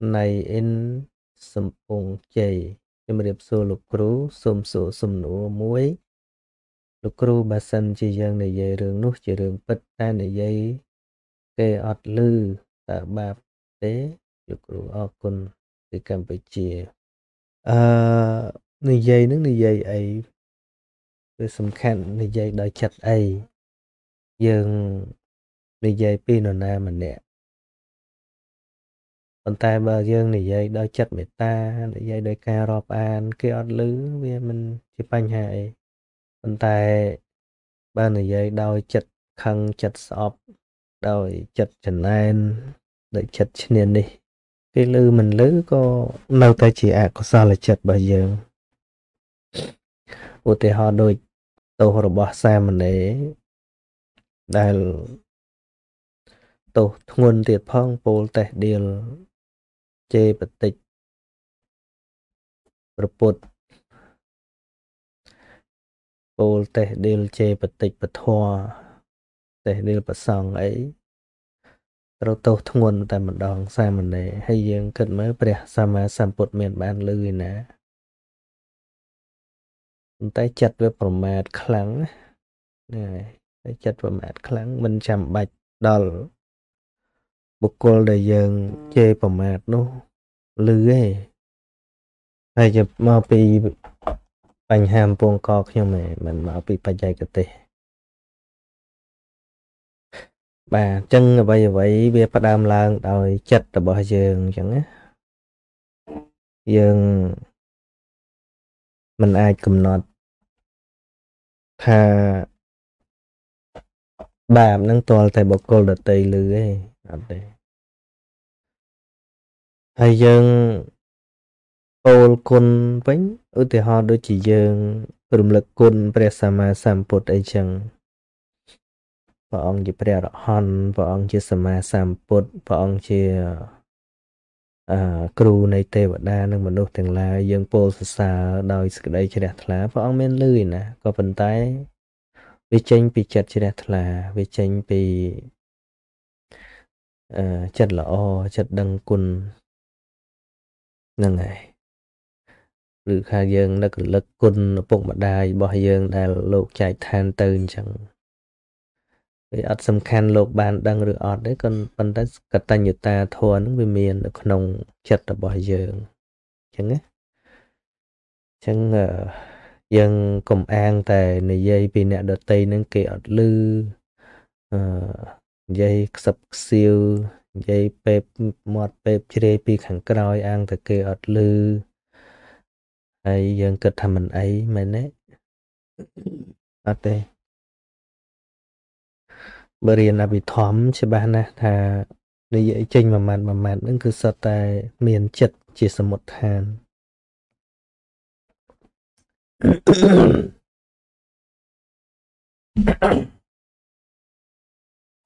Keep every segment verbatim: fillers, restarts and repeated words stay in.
Này in sâm bông chê Châm riêng sô lục rú xôm sô xôm nụ muối Lục rú bà xanh chì dân này dây rương nút chì rương bích ta này dây Kê ọt lư tạ bạp tế Lục rú ọ cun tì Campuchia Ờ Này dây nước này dây ấy Cứ xâm khăn này dây đòi chặt ấy Dân Này dây pin ở nà mà nẹ Còn ta bà dương này dây đôi chất mẹ ta, này dây đôi ca rộp an, kia ọt lứ vì mình chỉ bánh hại. Còn ta bà này dây đôi chất khăn, chất sọp, đôi chất trần an, đôi chất chân yên đi. Cái lư mình lứ có, nâu ta chỉ ạ có sao là chất bà dương. Ủa thì họ đôi tàu hồ bỏ xa mình đấy. Đại tàu nguồn tiệt phong bố tẻ điều. Chê bật tịch bật bột bột tẻ đều chê bật tịch bật hoa tẻ đều bật sòng ấy rau tàu thông nguồn tại một đòn xa mình này hay dương cần mới bật xa mà xàm bột miền bán lươi nè tay chặt với bổ mạt kháng này tay chặt bổ mạt kháng mình chạm bạch đòn Bố cô đầy dân chê bò mạt nó lư ấy Hay chụp màu bì bánh hàm bông cọc nhưng mà mình màu bì bạch dạy cơ tế Bà chân là bây giờ vậy bia bắt đam làng đòi chất là bỏ dân chẳng á Dân Mình ai cũng nọt Thà Bà nâng toàn thầy bố cô đầy tây lư ấy Thầy dân Ôl côn vánh Ưu tế hoa đôi chỉ dân Rùm lực côn Bè xa ma xàm bột ấy chẳng Và ông chỉ bè rõ hòn Và ông chỉ xa ma xàm bột Và ông chỉ Cru này tê vật đa Nâng mần đô thằng là dân bố xa xa Đói xa đây chả đẹp là Và ông men lươi nè Có phần tái Vì chanh bì chật chả đẹp là Vì chanh bì Uh, chất là o, chất đăng quân nâng này Rư khá dương đã cực lực quân bụng bạc đai bỏ dương đã lột chạy than tư chẳng Vì ọt xâm khăn lột bàn đăng rửa ọt đấy Còn bắn tất cả ta như ta thua nóng vì miền Ở nông chất là bỏ dương Chẳng á Chẳng uh, dương cùng an tài này dây vì nẹ đợt tây nâng kệ ọt lư uh, Dây sập siêu, dây bếp, mọt bếp chế bì khẳng cõi ăn thật kê ọt lư Hay dân cực thầm mình ấy mày nế Ở đây Bởi riêng là bị thóm chứ bà nè Thà Nếu dễ chênh mà mạt mà mạt Nâng cứ sợ tài miền chật chỉ sợ một hàn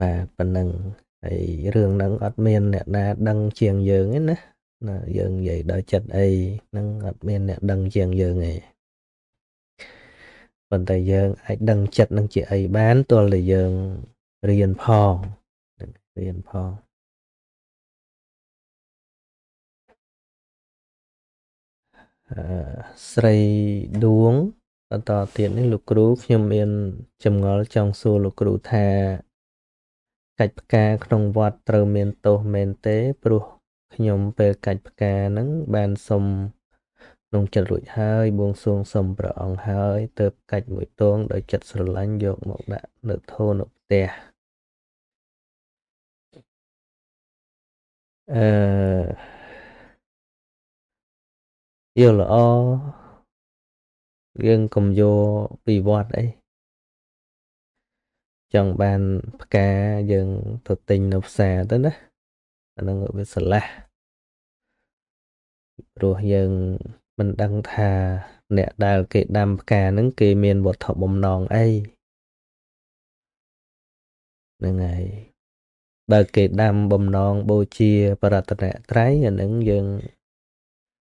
Và phần nâng Thầy rương nâng ọt miên nẹ đa đăng chiêng dương ấy ná Dương dậy đo chật ấy Nâng ọt miên nẹ đăng chiêng dương ấy Phần thầy dương Ái đăng chật nâng chị ấy bán Tuần là dương riêng phong Riêng phong Srei đuống Tòa tòa tiện đến lục rú Nhưng miên chầm ngó trong xua lục rú thà Cách bạc ca không vọt trâu miền tổ mên tế Brụ nhóm về cách bạc ca nâng bàn xông Nông chật rụi hơi buông xuống xông bở ổng hơi Tớp cách mũi tuông đôi chật sửa lánh dột một đạn nước thô nộp tè Yêu là o Gương cầm vô bị vọt ấy Trong bàn ca dân thực tình nộp xà tới đó Nó ngồi với sẵn là Rồi dân mình đang thà Nẹ đào kệ đam ca nâng kì miền bột thọ bông nòn ấy Nâng này Đào kệ đam bông nòn bô chia Bà rạch nẹ trái nâng dân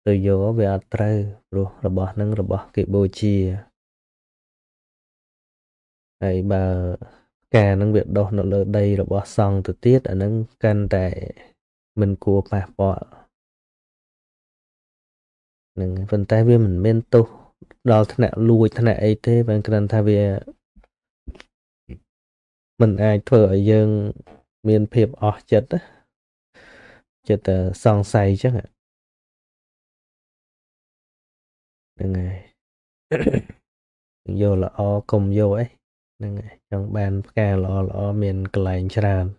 Rồi vô về ạt trâu Rồi bỏ nâng rồi bỏ kệ bô chia Hãy bà Cả nâng việc đo nó lỡ đây rồi bỏ xong từ tiết ở nâng can tại mình cua bà bỏ Nên phần tay về mình bên tu đó thế này lùi thế này ấy thế bên cần thay về mình ai thở ở dương miền phèp ở chết á chết sòng say chắc ạ nên này vô là o cùng vô ấy nên này trong bàn ca là là miền cày tràn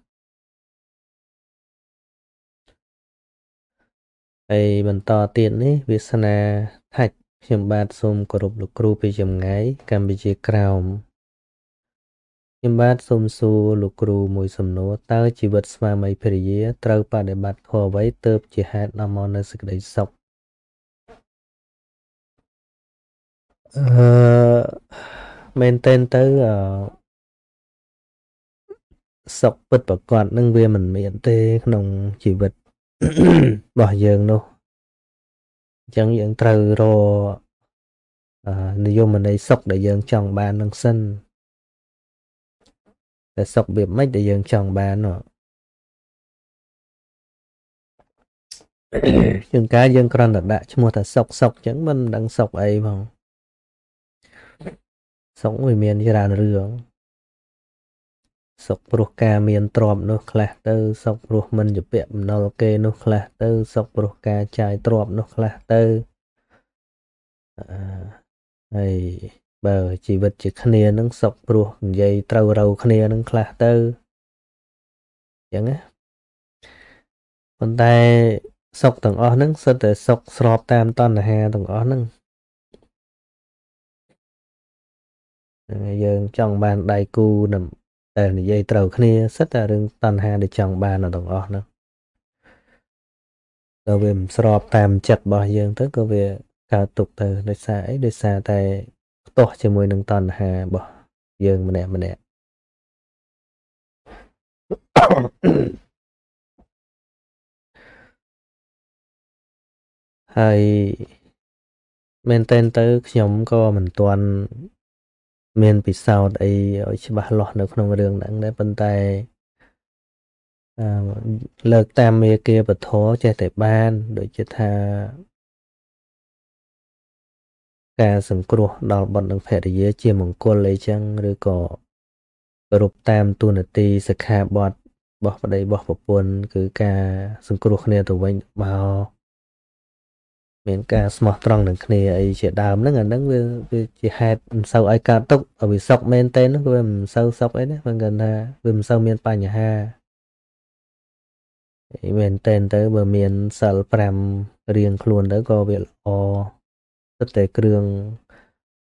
ai mình to tiền ấy Việt Sana thạch chấm bát xôm cột lục cừu bị chấm ngái Campuchia Crown chấm bát xôm xù lục cừu mùi sầm nô tao chỉ vật mà mấy phe trâu pa để bát kho với tớp chỉ hạt nằm ở nơi sực đầy sọc maintain tới sọc bật bạc quạt nâng về mình miệng tê nồng chỉ vật bỏ dường đâu chẳng dường trừ rồi à, nếu vô mình đây sọc để dường chồng bàn nâng sân để sọc biệt mách để dường chồng bàn nữa chừng cá dường con đặt đại cho một thằng sọc sọc chẳng mình đang sọc ấy vào sọc người miền như là rửa sọc ruột ca miền trộm nó khá tư sọc ruột mình dịp bẹp nó kê nó khá tư sọc ruột ca chai trộm nó khá tư này bờ chỉ vật chỉ khá nia nâng sọc ruột dây trâu râu khá nia nâng khá tư chẳng á con tay sọc tầng ớt nâng sẽ để sọc sọp tam toàn là hà tầng ớt nâng giờ trong bàn đại cu nằm để dây trầu kia rất là đừng tan ha để chồng ba là đồng ọt nữa rồi về sọp tam chặt bỏ dương tới cơ về cả tục từ để xa ấy để xa tay to cho môi đừng tan hà bỏ dương mình đẹp mình đẹp hay maintain tới nhóm co mình toàn miền bị sao đây ở trên ba lọt được không đường nặng đấy bên tay à, lợt tam mê kia bật thố che thể ban đội chết tha cả sừng cua đào bận được phải để dưới chia mỏng cua lấy chăng rồi cỏ rụp tam tu nát ti sạc hạ bọt bỏ vào đây bỏ vào buồn cứ cả sừng cua này tụi mình bao miền ca smart trong đằng kia ấy sẽ đàm nó ngần đằng về chỉ hạt sau ai ca tốc ở bị sọc men tên nó về sau sọc ấy đấy mình gần ha về sau miền pa nhà ha miền tên tới bờ miền sờ pram riêng luôn tới có việc o tất thể cường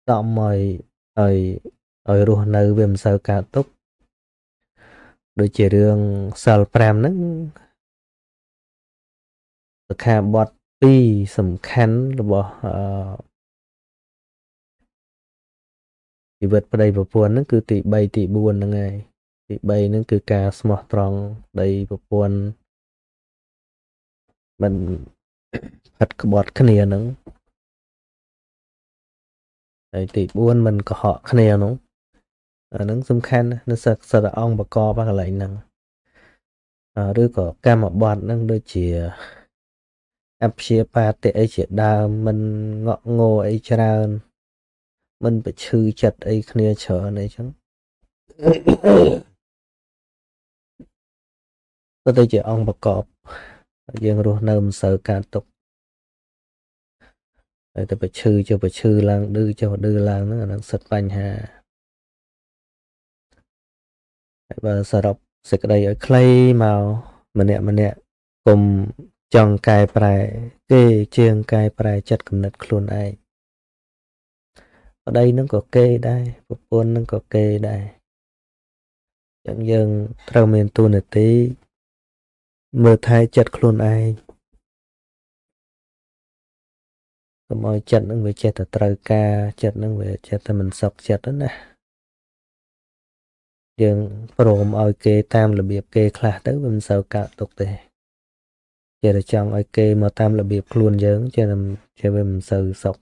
tạo mời ơi ơi luôn nơi về sau ca tốc đối chỉ riêng sờ pram nó kha bọt vì sầm khăn là bỏ thì vật vào đây vào buồn nó cứ tị bay tị buồn là ngày tị bay nó cứ cà smart strong đây vào buồn mình hất cái bọt khné nó đây tị buồn mình có họ khné nó nó sầm khăn nó sờ sờ là ong và co bác lại nè đứa có cam ở bọt nó đôi chìa áp chế ba tệ ấy chỉ đa mình ngọ ngô ấy cho ra mình phải chư chật ấy kia chở này chứ tôi tôi chỉ ông bạc cọp riêng ruột nơm sợ cả tục tôi phải chư cho phải chư lang đưa cho đưa lang nó đang sật vành hà và sợ đọc sẽ cái đây ở clay màu mình nè mình nè cùng chọn cài bài kê chương cài bài chặt cầm nật khuôn ai ở đây nó có kê đây phục quân nó có kê đây chẳng dừng trao miền tu nửa tí mơ thai chặt khuôn ai có mọi chặt nó về chặt ở trao ca chặt nó về chặt thì mình sọc chặt đó nè dừng phồm oi kê tam là biệt kê khá tới mình sao cả tục tề chỉ là trong ai kê mà tam là biệt luôn dớn cho nên cho mình sờ sọc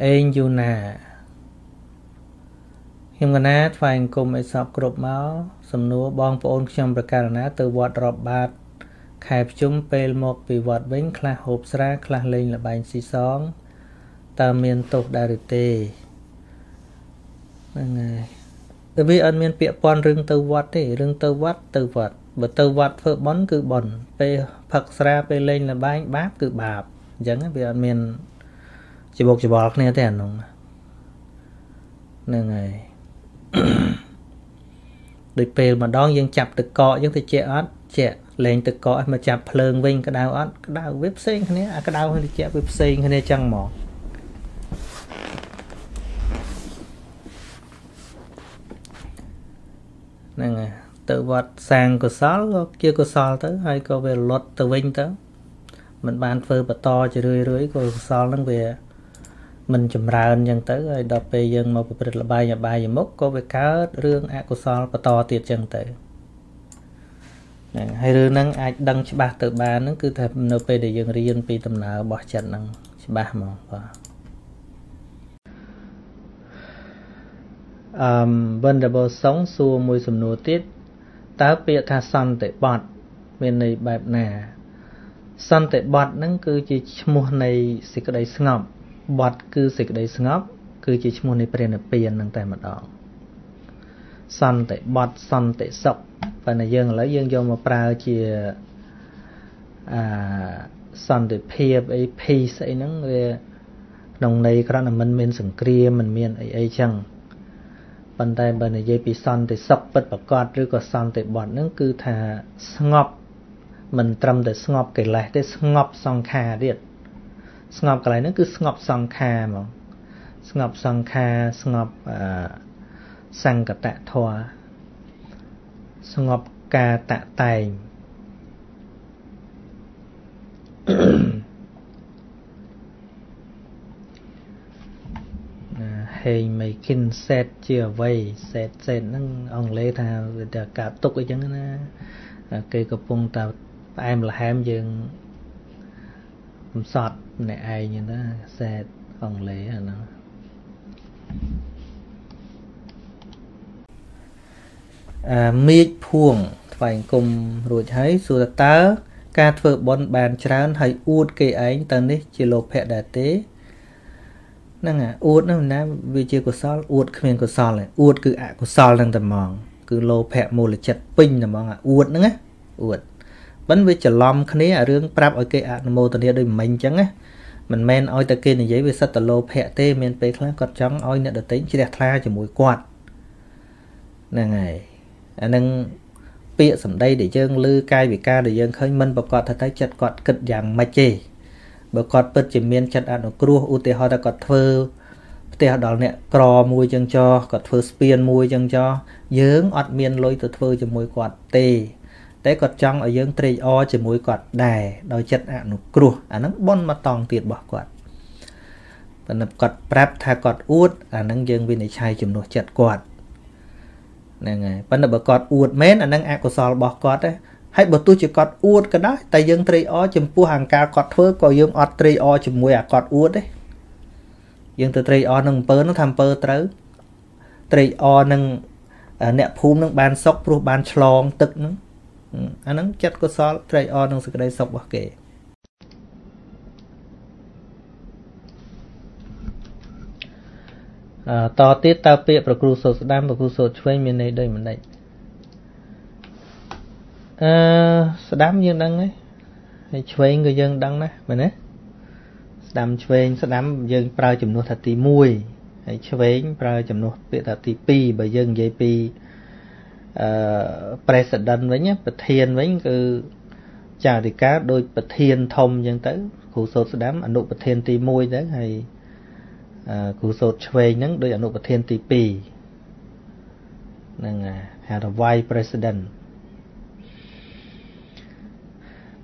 Anh dù nà Nhưng mà nát phải cùng ấy sọc cục máu Xâm nua bong phổ ôn trong bà kà nát từ vọt rộp bạc Khẹp chúng bèl một vì vọt bánh khla hộp sra khla linh là bánh xí xóng Ta miên tục đà rửa tê Tại vì ơn miên bịa bọn rừng tơ vọt thì rừng tơ vọt tơ vọt Bởi tơ vọt phở bón cứ bẩn Bê phật sra bê linh là bánh báp cứ bạp Dấn vì ơn miên Chỉ bột chỉ bọt nè thèn đúng Nên này Đôi bèl mà đón dân chạp tự cọ dân thì chẹ ớt Chẹ lên tự cọ mà chạp lương vinh cái đau ớt Cái đau vếp xinh cái này Cái đau thì chẹ vếp xinh cái này chăng mọt Nên này Tự vật sang của xóa kia của xóa tới hay có về luật tự vinh tới Mình bàn phơ bà to chỉ rưỡi rưỡi của xóa lắng về Mình chùm ra ơn dân tới rồi đọc về dân một bật là bài và bài và mốc có về cá rương ạ của xóa và to tiệt dân tới Hay rưỡi nâng ai đăng cho bà tự bà nó cứ thập nộp về để dân riêng vì tầm nào bỏ chặt nâng cho bà mà Vân đã bố sống xua mùi xùm nô tiết Tớ bịa thà son tệ bọt Bên này bạp nà Son tệ bọt nâng cứ chỉ mùa này xịt cái đấy ngọp Bọt cứ xịt cái đấy ngọp Cứ chỉ mùa này bền ở biển nâng tay mặt đó Son tệ bọt son tệ sọc Và này dương lấy dương vô một prao chìa Son tệ phiếp ấy Phi sẽ nâng Đồng này có là mình mình sừng kia Mình miên ấy ấy chăng Bạn tay bởi này dây bị son thì sọc bất bạc gọt Rồi có son thì bọn nó cứ thả Ngọc Mình trầm tới ngọc cái lại Tới ngọc xong khá điệt Ngọc cái lại nó cứ ngọc xong khá mà Ngọc xong khá Ngọc Sang cả tạ thoa Ngọc ca tạ tài Hình mấy kinh xét chìa vây Xét xét nâng ông lê thà Để cả tục ấy chẳng Cái cậu phung ta Em là em dừng Không sọt này ai như đó Xét ông lê Miết phuồng Phải cùng rồi thấy Sưu ta tớ Các phở bốn bàn trán Hãy uốt cây ánh Tân đi Chỉ lộp hẹn đà tế Năng à, uốt nó mình nói vì chưa có xóa uốt không nên có xóa này uốt cứ ạ có xóa lên tầm mòn cứ lô phẹp mô là chật pinh tầm mòn ạ uốt nữa á uốt vẫn với chả lom khá ní ạ rương prap ở cây ạ mô tầm này đôi mình chẳng á mình men ôi ta kia này giấy với sắt tầm lô phẹp tê men bê khá còn trắng ôi nữa được tính chỉ đẹp tha cho mùi quạt năng này à năng bịa sầm đây để dân lư cai vì ca để dân khơi mình bọc quạt thật thấy chật quạt cực dạng mà chê Bởi cọt bất chỉ miên chất ăn ở cửu ưu tế hóa ta cọt thơ Tế hóa đó nè cỏ mùi chân cho Cọt thơ spiên mùi chân cho Dướng ọt miên lôi tớ thơ cho mùi cọt tê Tế cọt trong ở dướng trê o cho mùi cọt đài Đói chất ăn ở cửu Á nâng bốn mà tòng tiệt bỏ cọt Và nập cọt prap tha cọt út Á nâng dướng viên này chai chùm nổ chất cọt Nè ngay Vẫn nập bởi cọt út mến á nâng ạ của xò bỏ cọt á Hãy bởi tôi chỉ cọt uốt cái đó Tại dân trí ổ chùm phú hàng cao cọt phớ Còn dân ọt trí ổ chùm mùi à cọt uốt đấy Dân trí ổ nâng bớ nó thăm bớ trớ Trí ổ nâng Nẹ phúm nâng bàn sốc Phú bàn chlong tức nâng Anh nâng chất có xóa trí ổ nâng sự đầy sốc bỏ kể Tò tiết tao bịa bởi cửu sổ đam Bởi cửu sổ chuối miền này đây mình đây Sẽ đám dân đăng ấy Hãy chơi người dân đăng á Mình á Sẽ đám chơi Sẽ đám dân Prao chùm nốt thật tí mùi Hãy chơi Prao chùm nốt Bị thật tí pi Bởi dân dây pi President với nhá Bà thiên với cứ Chào thì cá đôi bà thiên thông dân tới Khu sốt sẽ đám Ấn độ bà thiên tí mùi đấy Hay Khu sốt chơi nâng Đôi Ấn độ bà thiên tí pi Nâng Hãy là Vice President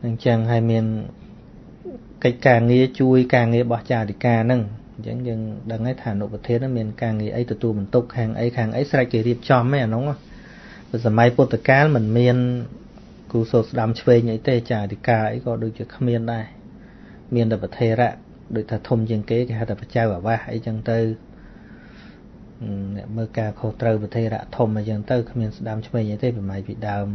Nên chẳng hay mình Cách càng nghe chui càng nghe bỏ trà thì càng nâng Chẳng dừng đăng ấy thả nộp vật thế đó Mình càng nghe ấy tụi tụi mình tục Hàng ấy càng ấy sạch kì riêng chòm ấy à nóng á Bây giờ máy bột tất cả mình Mình cú sốt đám chơi nhảy tê trà thì càng ấy có đôi chứ khá miên đây Miên là vật thế rạng ដោយថាធំជាងគេគេហៅថាបច្ច័យអាវាសអីចឹងទៅអ្នកមើលការខុសត្រូវប្រទេសរៈធំអីចឹងទៅគ្មានស្ដាំឆ្វេងអីទេប្រម៉ៃពីដើម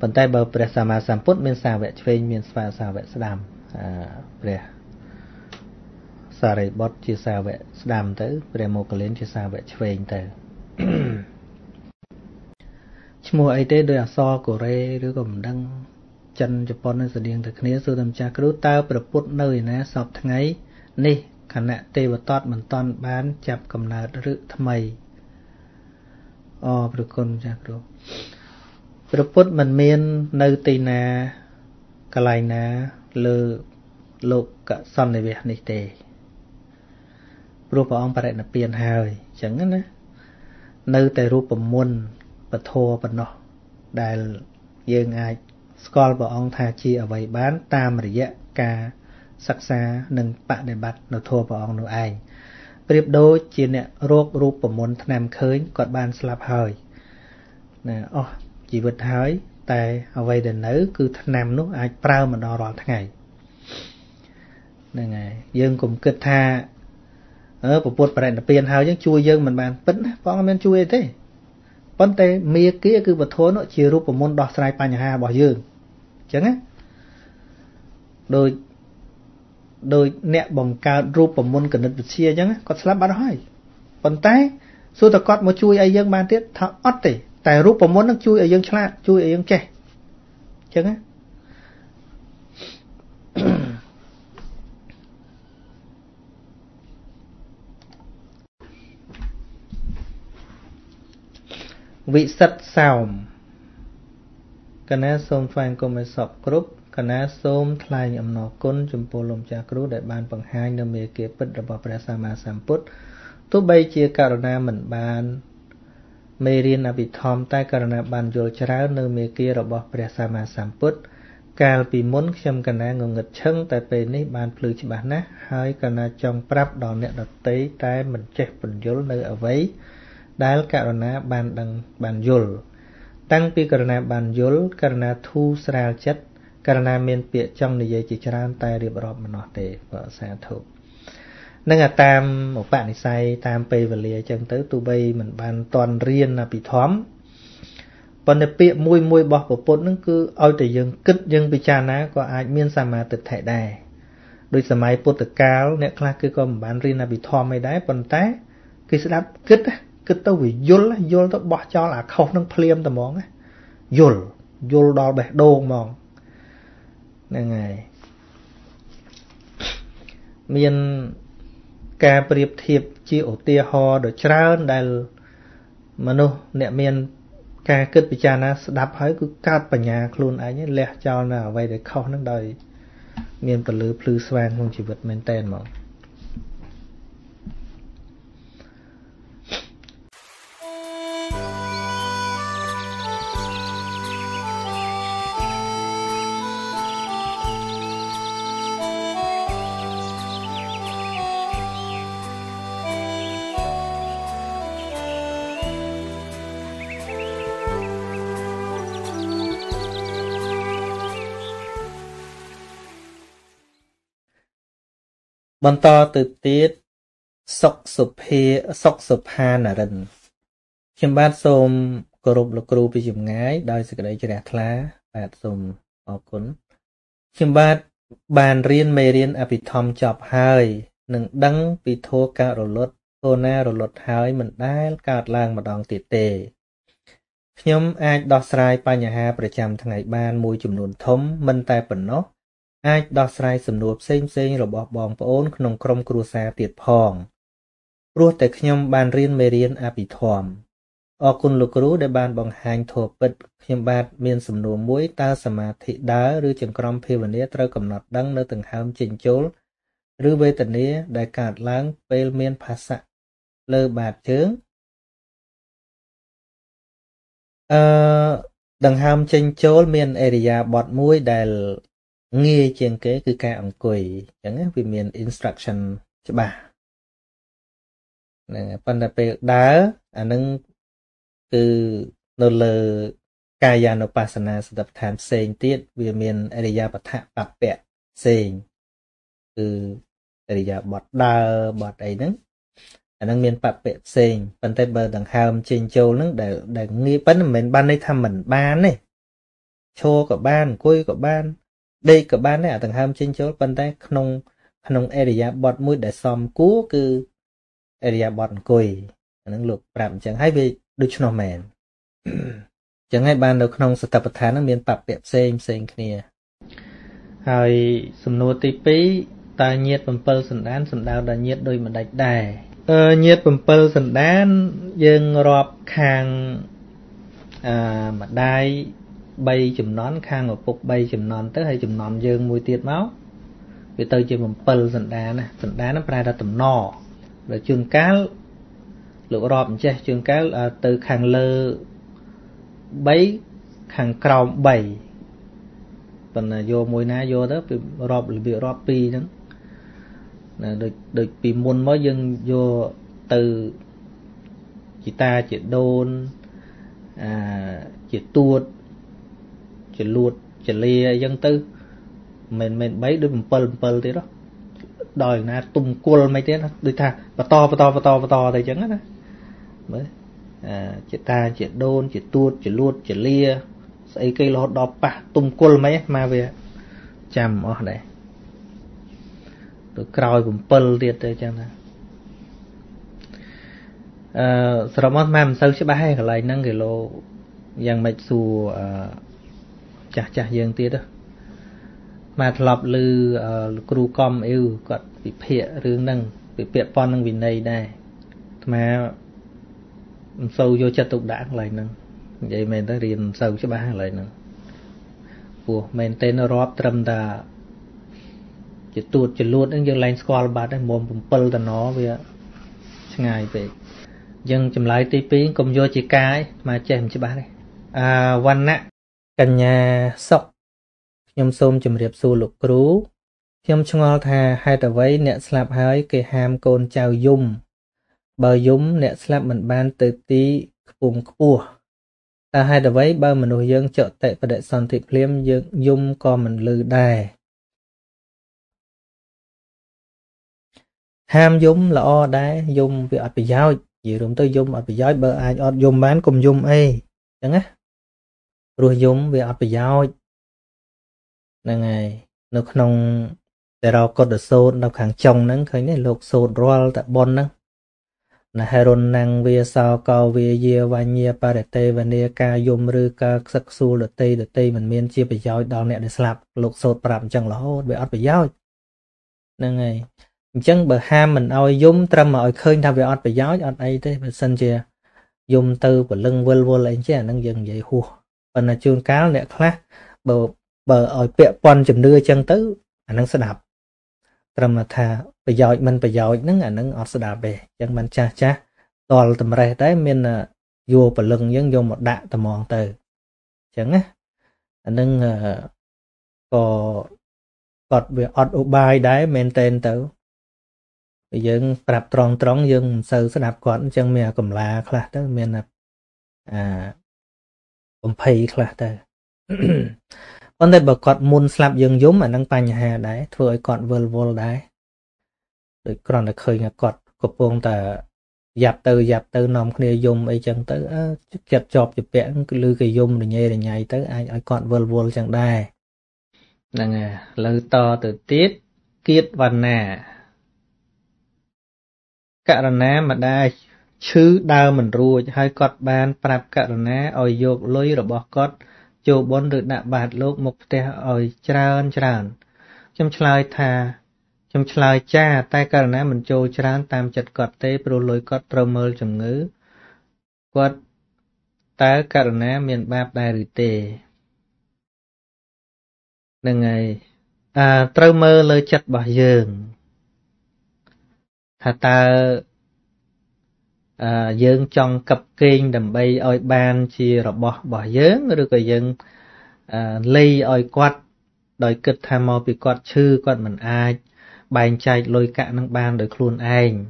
ប៉ុន្តែបើព្រះសម្មាសម្ពុទ្ធមានសាវកឆ្វេងមានស្វាសាវកស្ដាំព្រះសារីបុត្រជាសាវកស្ដាំទៅព្រះមោគលានជាសាវកឆ្វេងទៅឈ្មោះអីទេដោយអក្សរកូរ៉េឬក៏មិនដឹងចិនជប៉ុនស្ដៀងតែគ្នាសួរតាមចាស់គ្រូតើប្រពុតនៅឯណាសពថ្ងៃនេះខណៈទេវតតមិនតាន់បានចាប់កំណើតឬថ្មីអរព្រះគុណចាស់គ្រូប្រពុតមិនមាននៅទីណាកន្លែងណាលើលោកកសន្និវេសនេះទេព្រោះព្រះអង្គបរិនិព្វានហើយអញ្ចឹងណានៅតែរូបមន្តពធប៉ុណ្ណោះដែលយើងអាចស្គាល់ព្រះអង្គថាជាអ្វីបានតាមរយៈការសិក្សានិងបដិបត្តិនៅធម៌ព្រះអង្គនោះឯងប្រៀបដូចជាអ្នករករូបមន្តថ្នាំឃើញគាត់បានស្លាប់ហើយណាអស់ជីវិតហើយតែអ្វីដែលនៅគឺថ្នាំនោះអាចប្រើម្ដងរាល់ថ្ងៃហ្នឹងហើយយើងកុំគិតថាអឺពពុទ្ធបរិនិព្វានហើយយើងជួយយើងមិនបានពិតណាព្រះអង្គមិនមានជួយអីទេប៉ុន្តែមេគាគឺវត្ថុនោះជារូបមន្តដោះស្រាយបញ្ហារបស់យើងអញ្ចឹងណាដោយដោយអ្នកបង្កើតរូបមន្តគណិតវិទ្យាអញ្ចឹងគាត់ស្លាប់បាត់ហើយប៉ុន្តែសួរតើគាត់មកជួយឲ្យយើងបានទៀតថាអត់ទេតែរូបមន្តនឹងជួយឲ្យយើងឆ្លាតជួយឲ្យយើងចេះអញ្ចឹងណាវិសិទ្ធសោមកណាសូមថ្លែងគុំឲ្យសពគ្រប់កណាសូមថ្លែងអំណរគុណចំពោះលោកម្ចាស់គ្រូដែលបានបង្ហាញនូវមេគាពិតរបស់ព្រះសម្មាសម្ពុទ្ធទោះបីជាករណីមិនបានមេរៀនអភិធម្មតែករណីបានយល់ច្រើននៅមេគារបស់ព្រះសម្មាសម្ពុទ្ធកាលពីមុនខ្ញុំកណាងងឹតឈឹងតែពេលនេះបានភ្លឺច្បាស់ណាស់ហើយកណាចង់ប្រាប់ដល់អ្នកដទៃតែមិនចេះបញ្យល់នៅអ្វីដែលករណីបានដឹងបានយល់តាំងពីករណីបានយល់ករណីធូរស្រាលចិត្តករណីមានពាក្យចង់និយាយជាច្រើនតែរៀបរាប់មិនអស់ទេបើសាធុនឹងតាមឧបនិស្ស័យតាមពេលវេលាអញ្ចឹងទៅទោះបីមិនបានតន់រៀនអភិធម្មប៉ុន្តែពាក្យមួយមួយរបស់ព្រះពុទ្ធនឹងគឺឲ្យតែយើងគិតយើងពិចារណាក៏អាចមានសមាទិដ្ឋិដែរដូចសម័យពុទ្ធកាលអ្នកខ្លះគឺក៏មិនបានរៀនអភិធម្មអីដែរប៉ុន្តែគឺស្ដាប់គិតគិតទៅវាយល់យល់ទៅបោះចោលអាខុសនឹងភ្លាមតែហ្មងយល់យល់ដល់បេះដូងហ្មងហ្នឹងហើយមានការប្រៀបធៀបជាឧទាហរណ៍ដ៏ច្រើនដែលមនុស្សអ្នកមានការគិតពិចារណាស្ដាប់ហើយគឺកើតបញ្ញាខ្លួនឯងលះចោលនៅអ្វីដែលខុសនឹងដោយមានពលឺភ្លឺស្វាងក្នុងជីវិតមែនតើហ្មងបន្តទៅទៀតសុខសុភាសុខសុផានរិនខ្ញុំបាទសូមគោរពលោកគ្រូពីចម្ងាយដោយសេចក្តីជ្រះថ្លាបាទសូមអរគុណខ្ញុំបាទបានរៀនមេរៀនអភិធម្មចប់ហើយនឹងដឹងពីធម៌ការរលត់ធម៌ណារលត់ហើយមិនដែលកើតឡើងម្ដងទៀតទេខ្ញុំអាចដោះស្រាយបញ្ហាប្រចាំថ្ងៃបានមួយចំនួនធំមិនតែប៉ុណ្ណោះអាចដោះស្រាយសំណួរផ្សេងផ្សេងរបស់បងប្អូនក្នុងក្រុមគ្រួសារទៀតផងព្រោះតែខ្ញុំបានរៀនមេរៀនអភិធម្មអរគុណលោកគ្រូដែលបានបង្ហាញធម៌ពិតខ្ញុំបាទមានសំណួរមួយតើសមាធិដើរឬចង្ក្រមភាវនាត្រូវកំណត់ដឹងនៅដង្ហើមចេញចូលឬវេទនាដែលកើតឡើងពេលមានភាសៈលើបាតជើងអឺដង្ហើមចេញចូលមានអេរិយាបថមួយដែលងាយជាងគេគឺការអង្គុយអញ្ចឹងណាវាមាន instruction ច្បាស់ហ្នឹងប៉ុន្តែពេលដើរអានឹងគឺនៅលើកាយានុបស្សនាសតិប្បដ្ឋានផ្សេងទៀតវាមានអរិយាបថៈបព្វៈផ្សេង cứ bây giờ bật đờ bật ấy nứng năng miền Bắc Việt Sing phần Tây bờ đằng Hàm Trịnh Châu nứng để để nghi vấn mình ban đây thăm mình ban này cho của ban côi của ban đây của ban này ở đằng Hàm Trịnh Châu phần Tây không không area bật mũi để xòm cú cứ area bật côi năng lục tạm chẳng hay bị được cho mềm chẳng hay ban đầu không tập thán năng miền Bắc Việt Sing Sing kia rồi sum nô tí pí ta nhiệt bầm pơ sần đan sần đào đã nhiệt đôi mà đạch đài ờ, nhiệt bầm pơ sần đan dương rọp khang à, mà đai bay chùm nón khang ở phục bay chùm nón tới hay chùm nón dương mùi tiết máu vì tôi chỉ bầm pơ sần đan sần đan nó phải ra tầm nọ rồi trường cá lụa rọp chứ trường cá à, từ khang lơ bấy khang còng bảy phần vô mùi ná vô đó rọp là bị rọp pi đó được được bị môn mới dân vô từ chị ta chị đôn à, chị tuột chị luột chị lìa dân tư mình mình bấy đứa mình pơl pơl thế đó đòi na tung cua mấy thế đó đôi thà và to và to và to và to thì chẳng á mới à, chị ta chị đôn chị tuột chị luột chị lìa ấy cây lót đọp bả tung cua mấy mà về chầm ở đây còi bùm pêl tiệt đây chăng à sờ mót mâm sâu chứ bái cái này nâng cái lô giang mạch xù à chả chả giang tiệt đó mà lọp lư à cừu com yêu cọt bị phệ rương nâng bị phệ pon nâng bình này đây mà sâu vô chặt tục đã cái này nâng vậy mình tới riêng sâu chứ bái cái này nâng phù mình tên nó róp trầm ta chỉ tuột chỉ luột những dân lành squal bát đấy mồm bùm pêl ta nó về ngày về dân chấm lái tê pí cùng vô chỉ cái mà chèm chỉ bát đấy à văn nè căn nhà sọc nhom xôm chấm riệp xù lục rú nhom chung ao thà hai tờ váy nẹt slap hơi kề ham côn chào yum bờ yum nẹt slap mình ban từ tí cùng cua ta hai tờ váy bờ mình nuôi dân chợ tệ và đại sòn thịt liêm dân yum còn mình lư đài ham yum là o đá yum việc ở bị giáo gì rồi tới yum ở bị giáo bờ ai ở yum bán cùng yum ấy chẳng á rồi yum việc ở bị giáo này ngày nó không để đào cột được sâu đào hàng trồng nắng khởi này lục sâu roal tại bon nắng là heron năng về sao cao về dìa và nhia pa để tây và nia ca yum rư ca sắc su là tây là tây mình miên chia bị giáo đào nẹt để slap lục sâu pram chẳng là hốt việc ở bị giáo này ngày chẳng bờ ham mình oi yum trâm mà oi khơi thao về ọt về gió ọt ấy thế mình sân chè yum tư của lưng vơ vơ lên chè năng dừng vậy hùa phần là chuông cáo nè khác bờ bờ oi pẹ pon chùm đưa chân tứ à năng sẽ đạp trâm mà thà bây giờ mình bây giờ nắng à nắng ọt sẽ đạp về chẳng mình cha cha toàn tầm rè tới mình là vô bờ lưng vẫn vô một đạn tầm mòn từ chẳng á à nâng có cọt về ọt bài đấy maintain tứ bây giờ tập tròn tròn dương sơ sẽ đạp quẩn chân mẹ cầm lá khá tới miền là à cầm phây khá tới con đây bờ cọt môn slap dương dũng mà năng tay nhà hè đấy thôi ấy cọt vơ vơ đấy rồi còn là khơi nhà cọt cột vuông tờ dạp từ dạp từ nòng kia dùng ấy chân tới chụp chặt chọp chụp vẽ lư cái dùng rồi nhây rồi nhảy tới ai ai cọt vơ vơ chẳng đai là nghe lư to từ tiết kiết văn nè cả đàn á mà đây chứ đau mình ruồi hai cọt bàn prap cả đàn á oi vô lối rồi bỏ cọt chỗ bốn được đạp bạt lốp một te oi tràn tràn trong chài thà trong chài cha tay cả đàn á mình chỗ tràn tam chật cọt tê pro lối cọt tromel chủng ngữ cọt tay cả đàn á miền bạp đài rì tê đừng ngày à tromel lơi chật bỏ giường thà ta à, dương trong cặp kênh đầm bay oi ban chia rồi bỏ bỏ dương rồi cái dương à, ly oi quạt đòi cực tham mò bị quạt chư quạt mình ai bàn chạy lôi cả năng ban đòi khuôn anh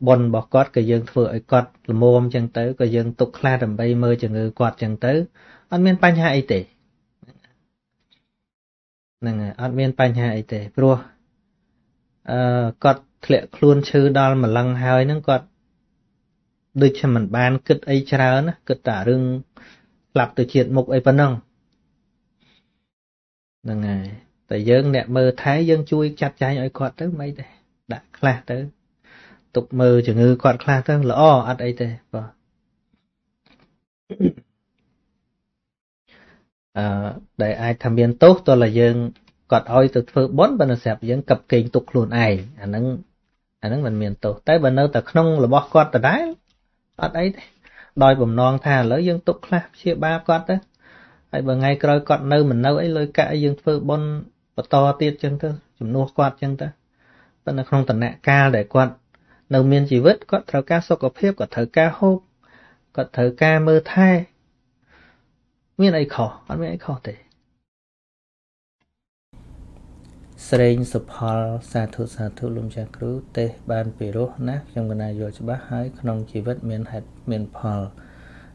bon bỏ quạt cái dương vừa oi quạt mồm chẳng tới cái dương tục la đầm bay mơ chẳng người quạt chẳng tới ăn miên pan hại tệ nè ăn miên pan hại tệ pro cọt lệ khuôn chư đo mà lăng hơi nó cọt đôi chân mình ban cất ấy cháo nó cất tả rừng lặp từ chuyện mục ấy vẫn không đằng này tại dân nè mơ thái dân chui chặt cháy ấy cọt tới mấy đây đã khla tới tục mơ chừng ngư cọt khla tới lỡ ăn ấy đây và đại ai tham biến tốt tôi là dân cọt oi từ phơi bốn bên là sẹp dân cặp kính tục luôn ai anh nâng anh nâng mình miền tổ tới bên nơi ta không là bỏ cọt từ đáy ở đấy đòi bầm non thà lỡ dân tục là chia ba cọt đấy ai bờ ngay coi cọt nơi mình nơi ấy lôi cả dân phơi bốn bờ to tiết chân ta chùm nua cọt chân ta bên là không tận nẹt ca để cọt nơi miền chỉ vứt cọt thở ca so cọp hiếp cọt thở ca hô cọt thở ca mơ thai miền ấy khó anh miền ấy khó thế Sering Supal Satu Satu Lung Cha Kru Te Ban Piro Nát trong gần này rồi cho bác hãy không chỉ vết miền hạt miền Paul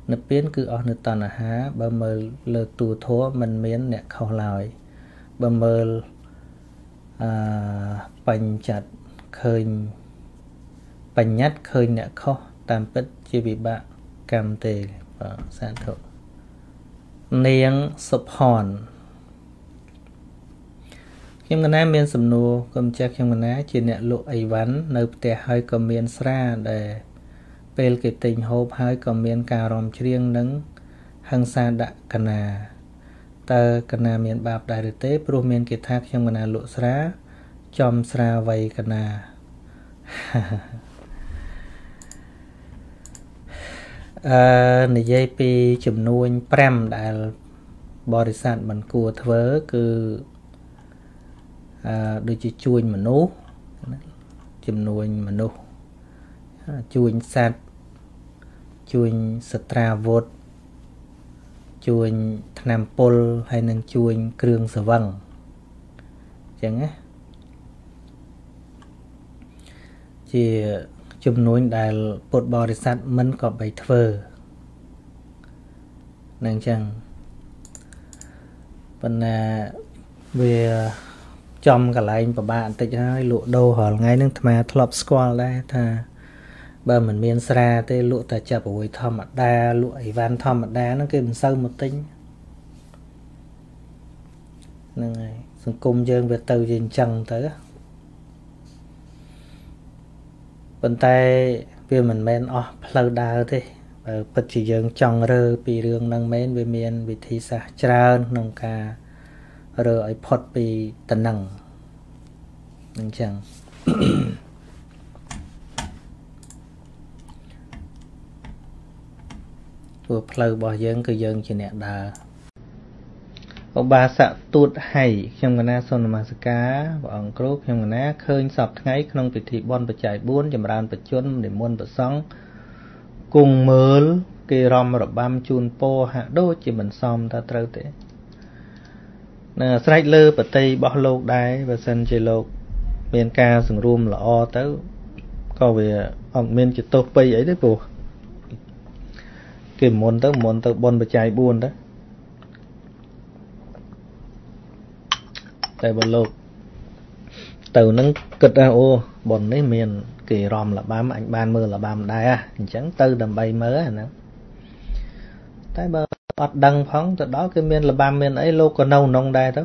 nấp biến cứ ở nơi tàn há bờ mờ lờ tù thố mình miền nẹt khâu lòi bờ mờ bành chặt khơi bành nhát khơi nẹt khó tam bích chỉ bị bạc cam tề và san thượng nieng Supal Kim ngân á miên sầm nô, cầm chắc kim ngân á chỉ nhận lụa ấy vắn, nơi tè hơi cầm miên sra để pel kịp tình hộp hơi cầm miên cà ròm riêng nắng hăng xa đạ cân à, ta cân à miên bạp đại được tế, pro miên kịp thác kim ngân á lụa sra, chom sra vầy cân à. Này dây pi chùm nuôi prem đại bò đi sạt mình cua thớ cứ đôi chỉ chui mà nô, chìm nuôi mà nô, chui sạt, chui stra vót, chui nam pol hay nâng chui kương sờ văng, chẳng á, chỉ chìm nuôi đại bột bò để sạt mấn cọp bảy thờ, nàng chẳng, phần là về trong cả lại và bạn tự ra lụa đâu hỏi ngay nước mà thọp squall đây thà bờ mình miền xa tê lụa ta chập ở thom mặt đa lụa van thom mặt đa nó kêu mình sâu một tính nên này xuống cung dương về từ trên trần tới bên tay về mình men o lâu đa thế ở bất chỉ dương tròn rơ pì đường năng men về miền vị thị xã trơn nông ca rồi phật bị tận năng nên chẳng vừa phơi bỏ dân cứ dân chỉ nẹt đà ông bà sạ tuột hay trong cái na son mà cá bọn cướp trong cái na khơi sập ngay trong vị thị bon và chạy buôn chầm ran và chốn để muôn và sóng cùng mướn cây rom rồi băm chun po hạ đô chỉ mình xòm ta trâu thế sài lơ bờ tây bao lâu đáy bờ sân chơi lâu miền ca sừng rùm là o tới coi về ông miền chỉ tô bay ấy đấy bù kìm môn tới môn tới bon bờ trái buồn đó tại bao lâu từ nắng cật ra ô bọn đấy miền kỳ ròm là bám anh ban mưa là bám đáy à chẳng từ đầm bay mớ à nữa tại bờ ọt đằng phóng từ đó cái miền là ba miền ấy lô còn nâu nông đây đó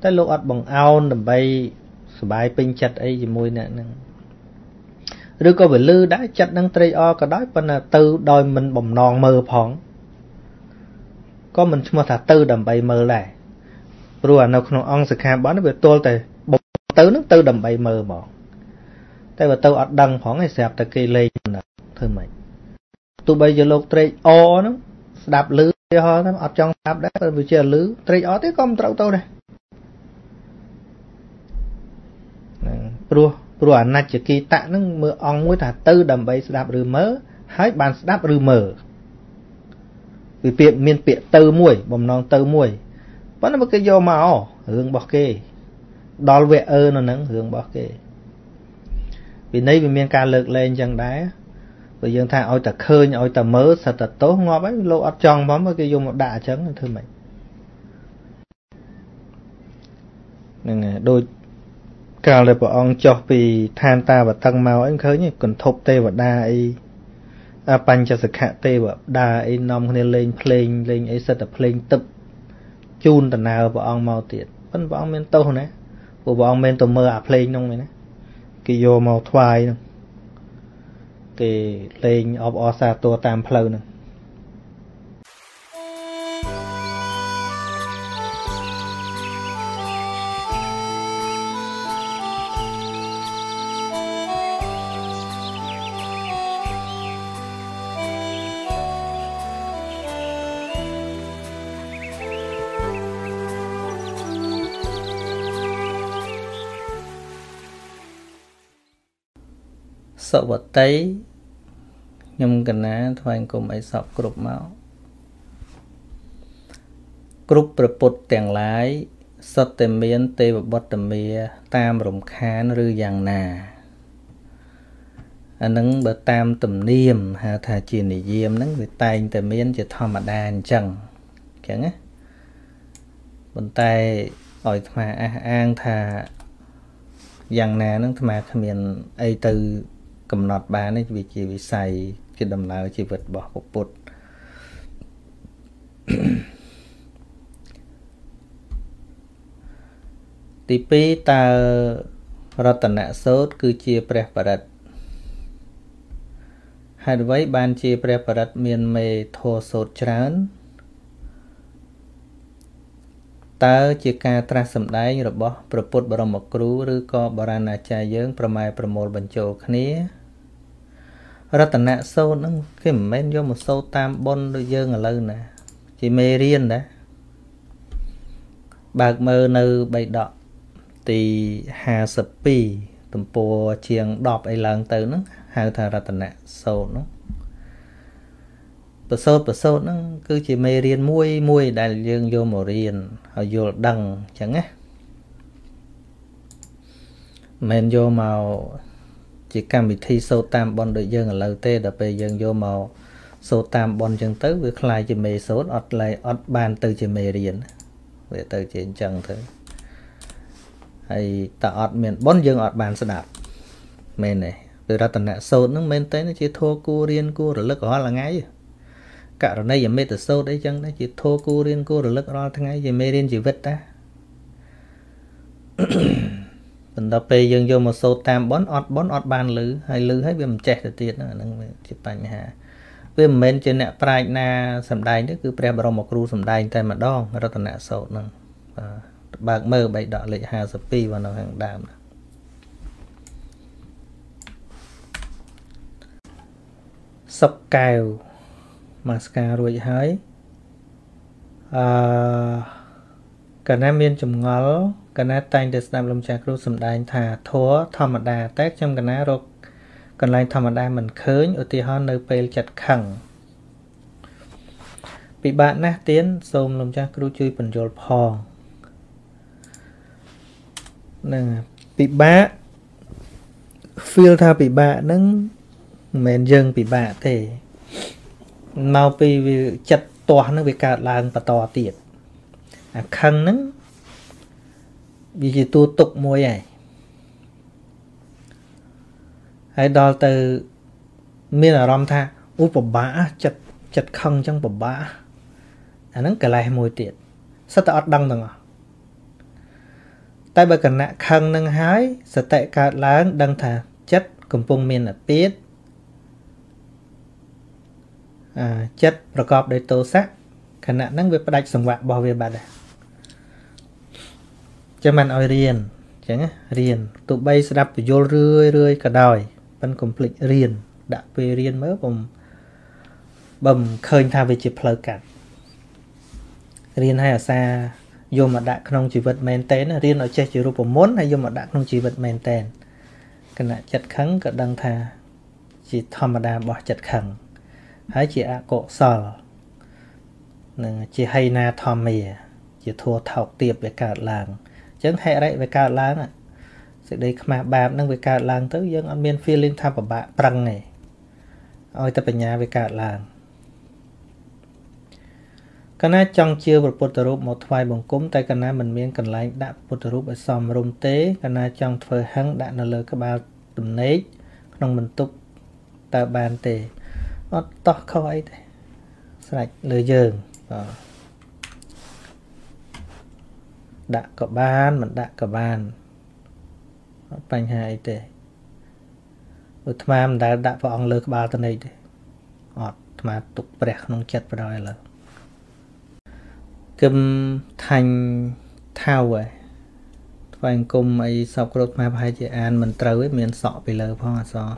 tới lô ọt bằng ao nằm bay bay pin chặt ấy gì môi nè đứa có phải lư đã chặt đang tây o cả đói phần là từ đòi mình bồng non mờ phóng có mình mà thả từ đầm bay mờ lại rồi nó không ăn sực hà bán nó bị tôi tại bồng tứ nó từ đầm bay mờ bỏ tại và tôi ọt đằng phóng hay sẹp tại cây lê thôi mày tụi bây giờ lô tây o nó đạp lứ họ nó ở trong đạp đá rồi vừa chơi lứ tây ó thế con trâu tôi này pro pro anh nách chỉ tạ nó mưa ong mới thả tư đầm bay đạp rừ mỡ hái bàn đạp rừ mỡ vì miệng miên miệng tư muồi bầm non tư muồi vẫn là một cái vô màu hương bọc kê đo về ơ nó nắng hương bọc kê vì nấy vì miên ca lược lên chẳng đá bởi dân thà ôi ta khơi ôi ta mớ sạch ta tốt ngọt ấy lô ọt tròn bóng với cái dùng một đạ trắng thưa mày đôi Cảm ơn ông cho bị than ta và tăng mau anh khởi nhé, còn thộp tê và đa ấy. À, bánh cho sự khả tê và đa ấy nông nên lên playing, lên ấy sẽ là playing tập. Chun tần nào và ông mau tiệt. Vẫn và ông mến tâu nè. Và ông mến tâu mơ à playing nông này nè. Cái vô màu thoai nông. Cái lên ọp ọ xa tùa tam plâu nông. Sọ vật tấy nhầm gần á thoáng cùng ấy sọ cụp máu cụp bờ bột tiếng lái sọ tem miên tê và bọt tem mía tam rồng khán rư giàng nà anh nâng bờ tam tầm niêm hà thà chi nỉ diêm nâng về tay tem miên chỉ thò mà đàn chẳng chẳng á bàn tay ỏi mà an thà giàng nà nâng thà miền ấy từ cầm nọt bán ấy vì chỉ vì xài cái đầm láo chỉ vượt bỏ một bột tí pi ta ra tận nạ sốt cứ chia preparat hai với ban chia preparat miền mề thô sốt chán ta chia ca tra sầm đáy như là bỏ propot bờ một cú rư co bờ ra nà chai dướng bờ mai bờ mồi bẩn trồ khné ra tận nạ sâu nó khi mà men vô một sâu tam bon đôi dơ ngà lơ nè chỉ mê riêng đã bạc mơ nư bày đọ thì hà sập pi tầm po chiang đọp ấy lần từ nó hà thà ra tận nạ sâu nó bờ sâu bờ sâu nó cứ chỉ mê riêng muôi muôi đại dương vô màu riêng họ vô đằng chẳng á men vô màu chỉ cần bị thi sâu tam bon đội dân ở lâu tê đã về dân vô màu sâu tam bon chân tới với lại chỉ mê sốt ọt lại ọt bàn từ chỉ mê riêng để từ chỉ chân thôi hay ta ọt miền bon dân ọt bàn sẽ đạp men này từ ra tận nạ sâu nó men tới nó chỉ thua cua riêng cua rồi lắc họ là ngay cả rồi này giờ mê từ sâu đấy chân đấy chỉ thua cua riêng cua rồi lắc họ thằng ấy giờ mê riêng chỉ vứt ta mình đọc về dân vô một số tam bón ọt bón ọt bàn lử hay lử hay về mình chẹt được tiền nữa nên chụp ảnh ha về mình trên nè prai na sầm đai nữa cứ pre bờ một cú sầm đai tay mà đo ra tận nè sầu nè bạc mơ bảy đọ lệ hà sập pi và nó hàng đạm sập cào mascara rồi hái cả nam miên chùm ngó cả na tay để làm lồng chạc rùa sầm đai thả thố thầm đà tét trong cả na rồi còn lại thầm đà mình khơi ở tì hòn nơi bèl chặt khẳng bị bạn na tiến xôm lồng chạc rùa chui bẩn dồn phò nè bị bạ feel tha bị bạ nâng mền dâng bị bạ thể mau bị chặt to nó bị cả làng và to tiệt à khăn nắng vì chỉ tu tục môi này hãy đo từ miền là rom tha út bờ bã chặt chặt khăn trong bờ bã à nắng cả lại môi tiệt sao ta ọt đăng được à tại bởi cần nạ khăn nâng hái sẽ tại cả láng đăng thả chất cùng phong miền là biết à, chất và gọp để tổ xác khả năng năng việc đạch sống vạ bảo vệ bà đà cho mình ôi riêng chẳng riêng tụi bay sẽ đập vô rươi rươi cả đòi vẫn cùng lịch riêng đã về riêng mới cùng bầm khơi tha về chịp lời cản riêng hay ở xa vô mà đã không chỉ vật mềm tên riêng ở chơi chỉ rụp muốn hay vô mà đã không chỉ vật mềm tên cái nạ chật khắn cả đăng thà chỉ thò mà đà bỏ chật khẳng hãy chị ạ cổ sò chị hay na thò mìa chị thua thọc tiệp về cả làng chẳng hệ đấy về cả làng ạ sẽ đây mà bà đang về cả làng tới dân ăn miên phi lên thăm của bạn prăng này ôi ta về nhà về cả làng Cana trong chiêu một phút rup một vài bồng cúng tại cana mình miếng cần lạnh đã phút rup ở sòm rôm tế cana trong thời hăng đã nở lơ các bạn tụm nấy trong mình túc ta bàn tề ót to khói sạch lời dường đã có bàn mình đã có bàn bánh hai tề ướt tham đã đã vào ăn lơ các bạn tụm nấy ót mà tụt bẹt không chết vào đây là Kim thành thao vậy, anh cùng ấy sau cái đốt map hai chị an mình trâu ấy miền sọ bị lờ phong à sọ.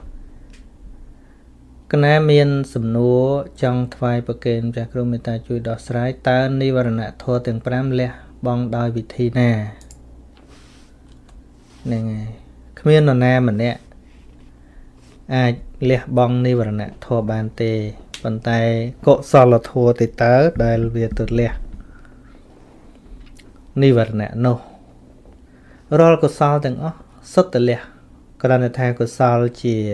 Cái này miền sầm núa trong thay bậc kèm ra kêu người ta chui đọt sải ta ni vào nè thua từng pram lẹ bong đòi bị thi nè. Này nghe, miền nọ nè mình nè, à lẹ bong ni vào nè thua bàn tề bàn tay cọ sọ là thua thì tớ đòi về từ lẹ. Ni vật nè nô rồi có sao từng ó sốt từ lẹ còn là thay có sao chỉ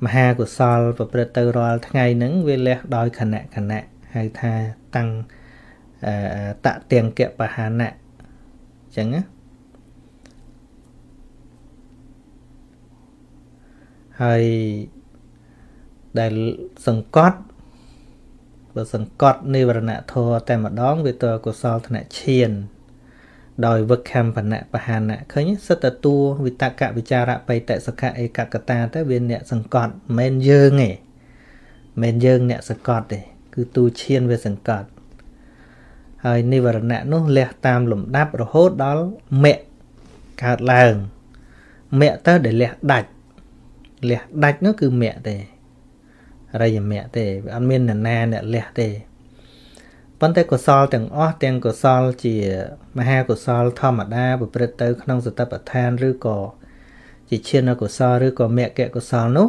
mà hai có sao và bây giờ rồi ngày nắng về lẹ đòi khả nè khả nè hay thay tăng tạ tiền kẹp và hà nè chẳng á hay để sừng cót và sân cọt ni vật nạ thua tại mà đón về tờ của sao thằng nạ chiền đòi vực khám và nạ và hàn nạ khởi nhất sơ tu vì ta cả vì cha rạ bay tại sơ cả ấy cả cả ta tới bên nạ sân cọt men dương này men dương nạ sân cọt để cứ tu chiền về sân cọt rồi ni vật nạ nó lẹ tam lủng đáp rồi hốt đó mẹ cả làng mẹ ta để lẹ đạch lẹ đạch nó cứ mẹ để rồi mẹ thì ăn miên là na nè lẹ thì vấn đề của sol từng ó tiếng của sol chỉ mà hai của sol thọ mà đa bực bực tới không sự tập than rư cỏ chỉ chiên nó của sol rư cỏ mẹ kẹ của sol nú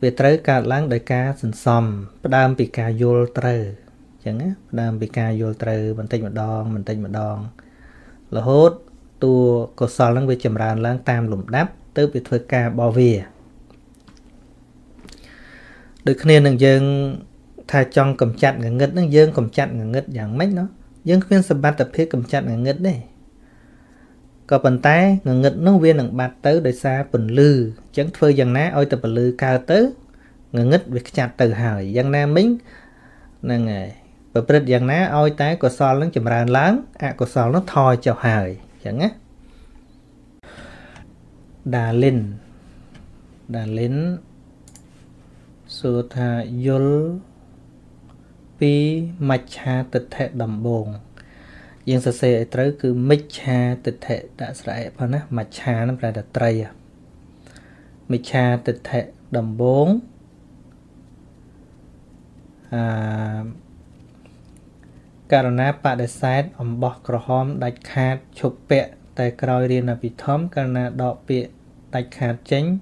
về tới cả láng đại cá sần sòm đam bị cá vô trời chẳng á đam bị cá vô trời mình tay một đòn mình tay một đòn là hốt tua của sol láng về chầm ràn láng tam lủng đáp tới bị thôi cá bò về được nên là dân thay trong cầm chặt người ngất nó dân cầm chặt người ngất dạng mấy nó dân khuyên sập bát tập hết cầm chặt người ngất đấy có bàn tay người ngất nó viên đằng bát tới đời xa bẩn lư chẳng phơi dần ná ôi tập bẩn lư cao tới người ngất việc chặt từ hài dân nam mính nè nghề và bớt dần ná ôi tái của so lớn chìm ra lớn à của so nó thoi chào hài chẳng á đà lên đà lên số tha yul pi mạch cha tịch thệ đầm bồn riêng sơ sê tới cứ mạch cha tịch thệ đã sải phần á mạch cha nó phải là tây à mạch cha tịch thệ đầm bồn à karana pa để xét om bọc cỏ hóm đạch khát chụp bẹ tại còi riêng là bị thấm karana đọ bẹ đạch khát chánh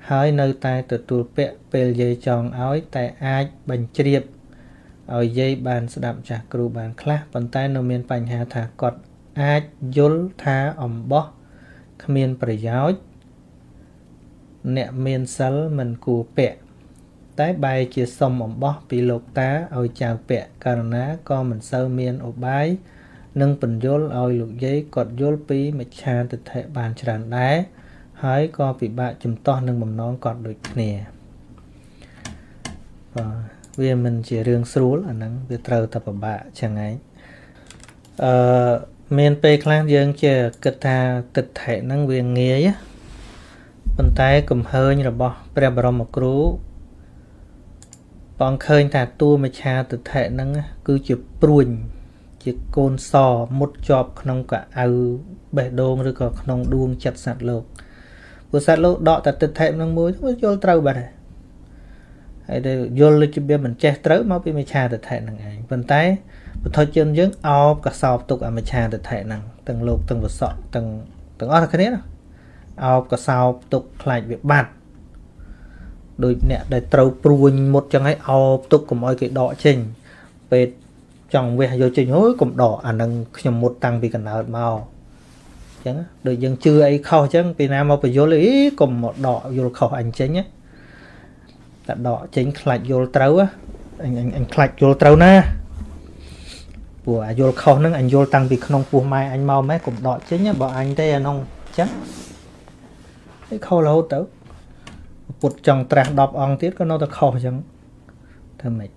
hơi nơi tay từ tuột bẹ bèl dây tròn áo tay ai bành triệp ở dây bàn đạm trả cừu bàn khác bàn tay nô miên bành hà thả cọt ai dốt thả ẩm bó miên bầy giáo nẹt miên sál mình cù bẹ tái bay chia sông ẩm bó bị lột tá ở chào bẹ càn ná con mình sâu miên ổ bái nâng bình dốt ở lục giấy cọt dốt pí mạch cha từ thể bàn tràn đá hãy có bị bạ chùm to nâng mầm nón còn được nè và vì mình chỉ riêng sưu là nắng về trâu tập ở bạ chẳng ấy ờ, mình bê kháng dương chờ kết tha tịch thể nâng về nghề á bàn tay cầm hơi như là bỏ bè bà rộng một cú bọn khơi thả tu mà cha tịch thể nâng cứ chụp bruin chiếc côn sò một chọp không cả áo bể đôn rồi còn không đuông chặt sạt lột của sát lỗ đọ tật tật thẹm năng muối nó vô trâu bật hay đây vô lên chụp bên mình che trớ máu bị mày cha tật thẹm năng ảnh vân tay một thôi chân dướng ao cả sọp tục à mày cha tật thẹm năng từng lục từng vật sọt từng từng ót là cái đấy ao cả sọp tục lại việc bạt đôi nè để trâu pruin một trong ấy ao tục của mọi cái đọ trình về trong về vô trình hối cũng đỏ à năng nhầm một tăng bị cần nào màu chẳng được dân chưa ấy khâu chẳng Việt Nam một vô lý cùng một đỏ vô khẩu anh chính nhé đỏ chính là vô trâu á anh anh anh vô trâu na của anh vô khó nâng anh vô tăng bị không phù mai anh mau mấy cũng đọt chứ nhé bọn anh đây nông chắc cái khâu lâu tới một chồng trạc đọc ong tiết có nó thật khó chẳng thầm mệt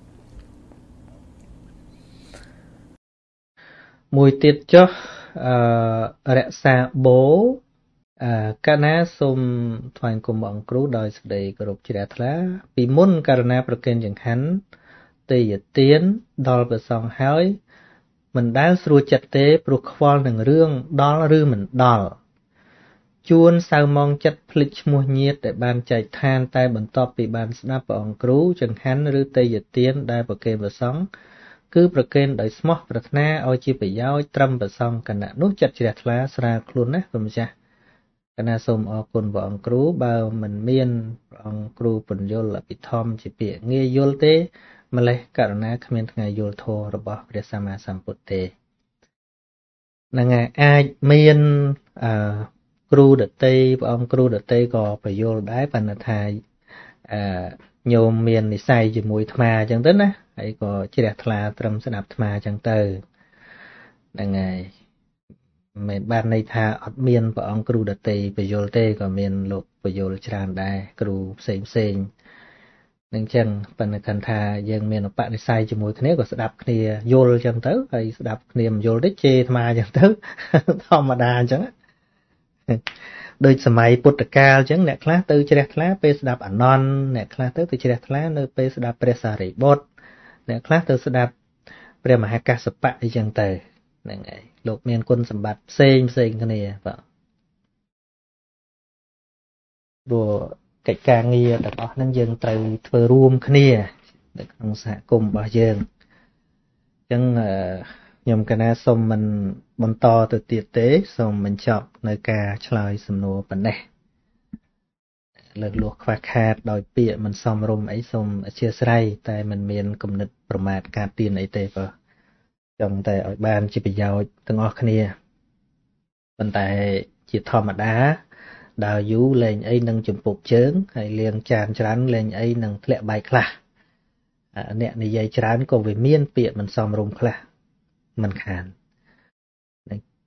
mùi tiết cho rẽ xa bố các ná xung thoàn cùng bọn cú đời sạc đầy cổ rục chỉ đạt lá vì môn cả nà bật kênh chẳng hắn tì dự tiến đòi bởi xong hỏi mình đang sưu chặt tế bởi khóa nâng rương đó là rư mình đòi chuôn sao mong chất phích mua nhiệt để bàn chạy than tay bẩn tọp bị bàn sẵn bọn cú chẳng hắn rư tì dự tiến đai bật kênh bởi xong cứ bật kênh đòi xong bật nà ôi chi bởi giáo trăm bởi xong cả nạ nút chặt chỉ đạt lá sẵn luôn nát vầm chà các nhà xung ở cùng bọn cú bao mình miên bọn cú phần vô là bị thom chỉ bị nghe vô tế mà lấy cả nhà các miền ngày vô thô rồi bỏ để xem mà xem bút tê là ngày ai miên cú đợt tây bọn cú đợt tây có phải vô đái và là thầy nhiều miền thì sai chỉ mùi thà chẳng tết á ấy có chỉ đẹp là trầm sẽ đạp thà chẳng từ là ngày mình ban này tha ọt miên và ông cừu đợt tây và vô tê còn miên lục và vô tràn đài cừu xén xén nên chăng phần cần tha riêng miên bạn đi sai chỉ mùi thế của sự đạp kia vô chẳng tới hay đạp niềm vô đích chê mà chẳng tới thom mà đà chẳng đôi sớm mai bút ca chẳng nẹt lá từ chẹt lá pe đạp ảnh non nẹt lá tới từ chẹt lá nơi pe đạp presari bot nẹt lá từ đạp pre mà hai ca sập bạ đi chẳng tới này này lột miền quân sầm bạt xây xây cái này vợ đồ cái càng nghe đặt ở năng dân từ từ room cái này đặt ông xã cùng bà dân nhưng nhom cái na xong mình bận to từ tiệt tế xong mình chọn nơi ca chơi sầm nô bận này lực luộc khoa khát đòi bịa mình xong room ấy xong chia sẻ tại mình miền cầm nịch promat cà tiền ấy tê vợ trong tại ở ban chỉ bây giờ từng ở kia vận tải chỉ thò đá đào dú lên ấy nâng chụp bột chớn hay liền tràn trán lên ấy nâng lẹ bài khla nè này dây trán còn về miên tiện mình xong rung khla mình khàn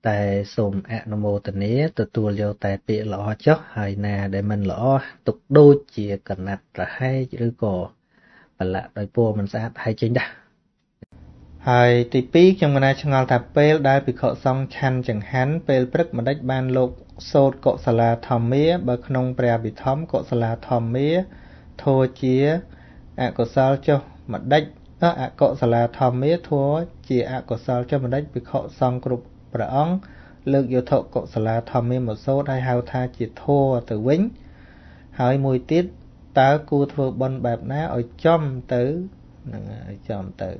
tại sôm anomo từ nế từ tua vô tại tiện lọ chóc hay nè để mình lọ tục đôi chìa cần nạt là hai chữ cổ và lại đôi po mình sát hai chính đã hai tỷ pi trong ngày trong ngày tập pel đã bị khởi song chăn chẳng hắn pel prep mà đách ban lục sốt cọ xà la thầm mía bờ khung bè bị thấm cọ xà la thầm mía thua chia ạ cọ sao cho mà đách đó ạ cọ xà la thầm mía thua chia ạ cọ sao cho mà đách bị khởi song group bờ ống lực yếu thọ cọ xà la thầm mía một số đại hào tha chỉ thua từ quýnh hai mùi tiết tá cua thua bần bẹp ná ở chom tử ở chom tử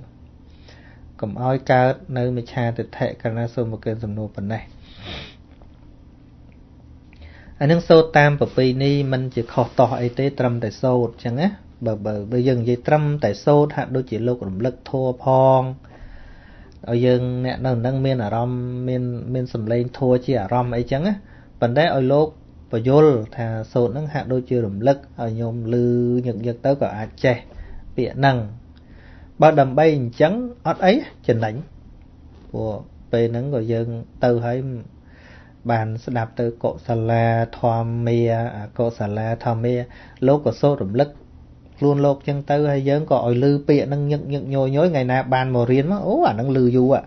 cầm oi cao nơi mình cha từ thệ cana sôm một cơn sầm nô phần này anh đang sâu tam và pin đi mình chỉ khó tỏ ấy tới trâm tại sâu chẳng á bờ bờ bây giờ dây trâm tại sâu hạn đôi chỉ lâu cũng lực thua phong ở dân nè đang đang miên ở rom miên miên sầm lên thua chỉ ở rom ấy chẳng á phần đấy ở lô và vô thà sâu nâng hạn đôi chưa đủng lực ở nhôm lư nhật nhật tới cả ai che bịa năng bao đầm bay trắng ót ấy trên lãnh của về nắng của dân từ hãy bàn sẽ đạp từ cọ xà la thòm mía cọ xà la thòm mía lốt của số đủng lức luôn lốt chân từ hay dân gọi lư bịa nâng nhựng nhựng nhồi nhối ngày nào bàn mò riêng mà ố à nâng lư du ạ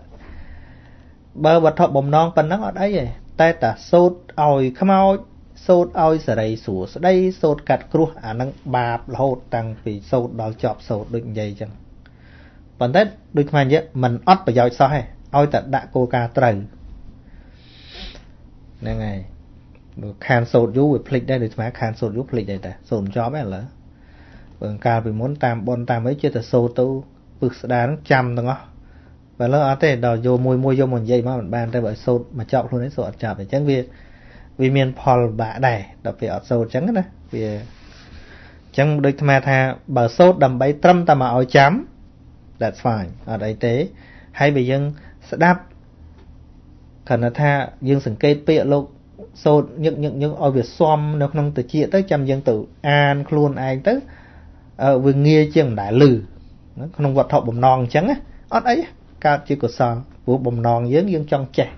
bờ bật thọ bồng non phần nắng ót ấy vậy tay ta sốt oi khăm oi sốt oi sờ đầy sủa đây sốt cạt cua à nâng bạp hột tăng vì sốt đào chọp sốt đựng dây chẳng bản thân đôi khi mình mình ót và giỏi sao hay, ôi ta đã cô ca trần, nên này, can sốt dú với plek đây được mà can sốt dú plek đây ta, sốt cho bé lỡ, vườn ca bị muốn tam bon tam ấy chưa ta sốt tu, bực đá chăm đúng không? Và lỡ ở đây đòi vô môi môi vô một dây mà mình ban đây bởi sốt mà chọn luôn đấy sốt chọn để tránh vì vì miền Paul bạ này đặc biệt ở sốt trắng đó, vì trắng đôi khi mà tha bờ sốt đầm bẫy trăm ta mà ôi chấm that's fine ở đây tế hay bị dân sẽ đáp cần là tha dân sừng cây bịa lục sốt những những những ở việc xóm nó không từ chia tới trăm dân tử an luôn ai tới ở vừa nghe trường đại lử nó không vật thọ bầm non trắng á ở đấy cáp chỉ có son vũ bồng non dướng dướng chọn chè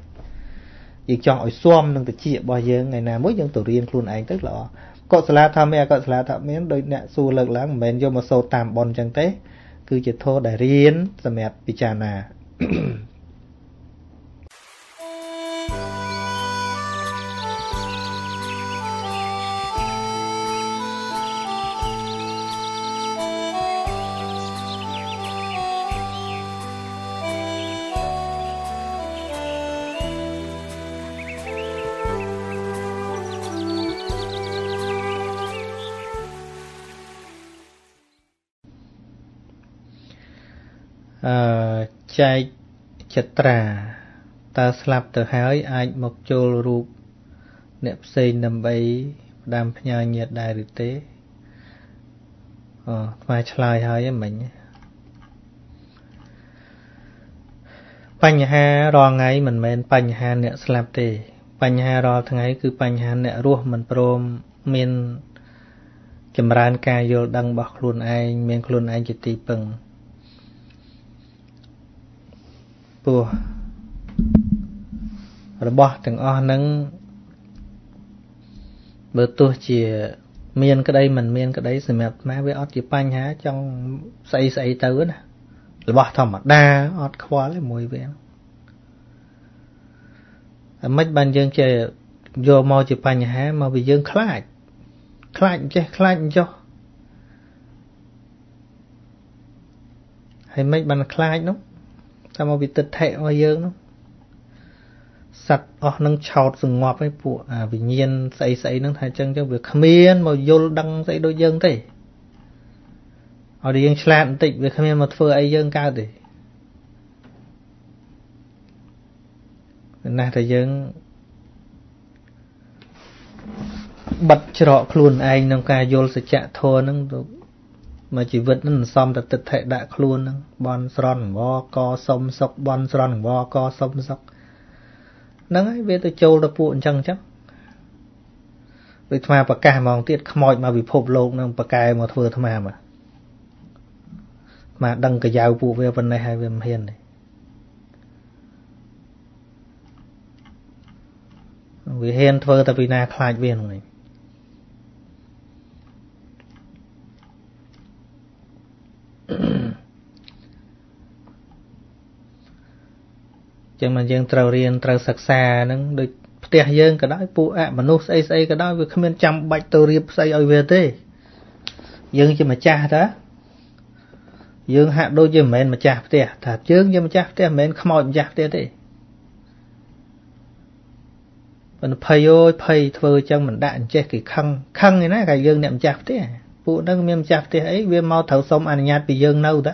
dướng chọn ở xóm nâng từ chia bao dướng ngày nào mỗi dướng tổ riêng luôn anh tức là cọ sả tham mẹ cọ sả tham mẹ đôi nè xu lực lắm mền vô mà sâu tam bòn chẳng thế cứ chỉ thô đại riêng xem mẹ bị trà nà. Chạy chật trà ta slap từ hai ai mọc trôi rụp nẹp xây nằm bay đam nhờ nhiệt đại rực tế mai chơi hơi mình bánh ha rò ngay mình men bánh ha nẹp slap tê bánh ha rò thằng ấy cứ bánh ha nẹp ruột mình prom men chầm ran ca vô đăng bọc luôn ai men luôn ai chỉ tì bừng bùa rồi bỏ từng o nắng bữa tôi chỉ miên cái đây mình miên cái đấy rồi mệt má với ót chỉ panh há trong say say tứ nè rồi bỏ thầm mặt đa ót khóa lấy mùi về mấy ban dương chơi vô mau chỉ panh há mà bị dương khát khát chơi khát cho hay mấy ban khát lắm sao mà bị tật thệ ngoài dương nó sạch ở nâng chọt rừng ngọt với phụ à vì nhiên xây xây nâng thái chân cho việc khamiên mà vô đăng xây đôi dương thế ở đi dương sạn tịnh việc khamiên mà phơi ai dương cao thế này thì dương bật trọ luôn anh nâng ca vô sẽ chạ thô nâng mà chỉ vượt nó xong là tịch thệ đã luôn bon sron bo co sông sọc bon sron bo co sông sọc nắng ấy về tôi châu là buồn chẳng chắc vì thà bạc cài mong tiệt mỏi mà bị phộp lộn nên bạc cài mà thừa thà mà mà đăng cái dao vụ về bên này hay về miền này vì hiền thừa tại vì na khai viên này chừng mà dương trâu riêng trâu sặc xa nâng được tiệt dương cái đó phụ ạ mà nô xây xây cái đó việc không nên chăm bạch tôi riêng xây ở về thế dương chứ mà cha đó dương hạ đôi chứ mền mà cha tiệt thà dương chứ mà cha tiệt mền không mọi cha tiệt thế mình phơi ôi phơi thôi chăng mình đạn che cái khăn khăn này nè cái dương niệm cha tiệt phụ nó miêm cha tiệt ấy viêm mau thấu xong ăn nhạt bị dương nâu đó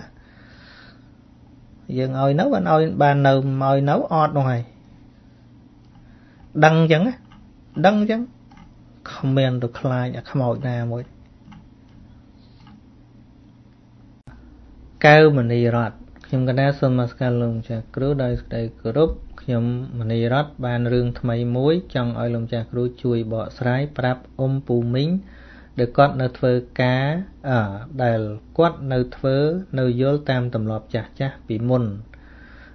dương ơi nấu anh ơi bàn nấu mời nấu ọt rồi đăng chẳng á đăng chẳng comment được like à không mọi nào mỗi cao mình đi rót nhưng cái đó xem mà cái lồng chả cứu đây đây group nhưng mình đi rót bàn riêng thay mối trong ở lồng chả cứu chui bỏ sái prap ôm pù mính được quát nợ thuê cá ở đài quát nợ thuê nợ dối tam tầm lọp chặt chặt bị mồn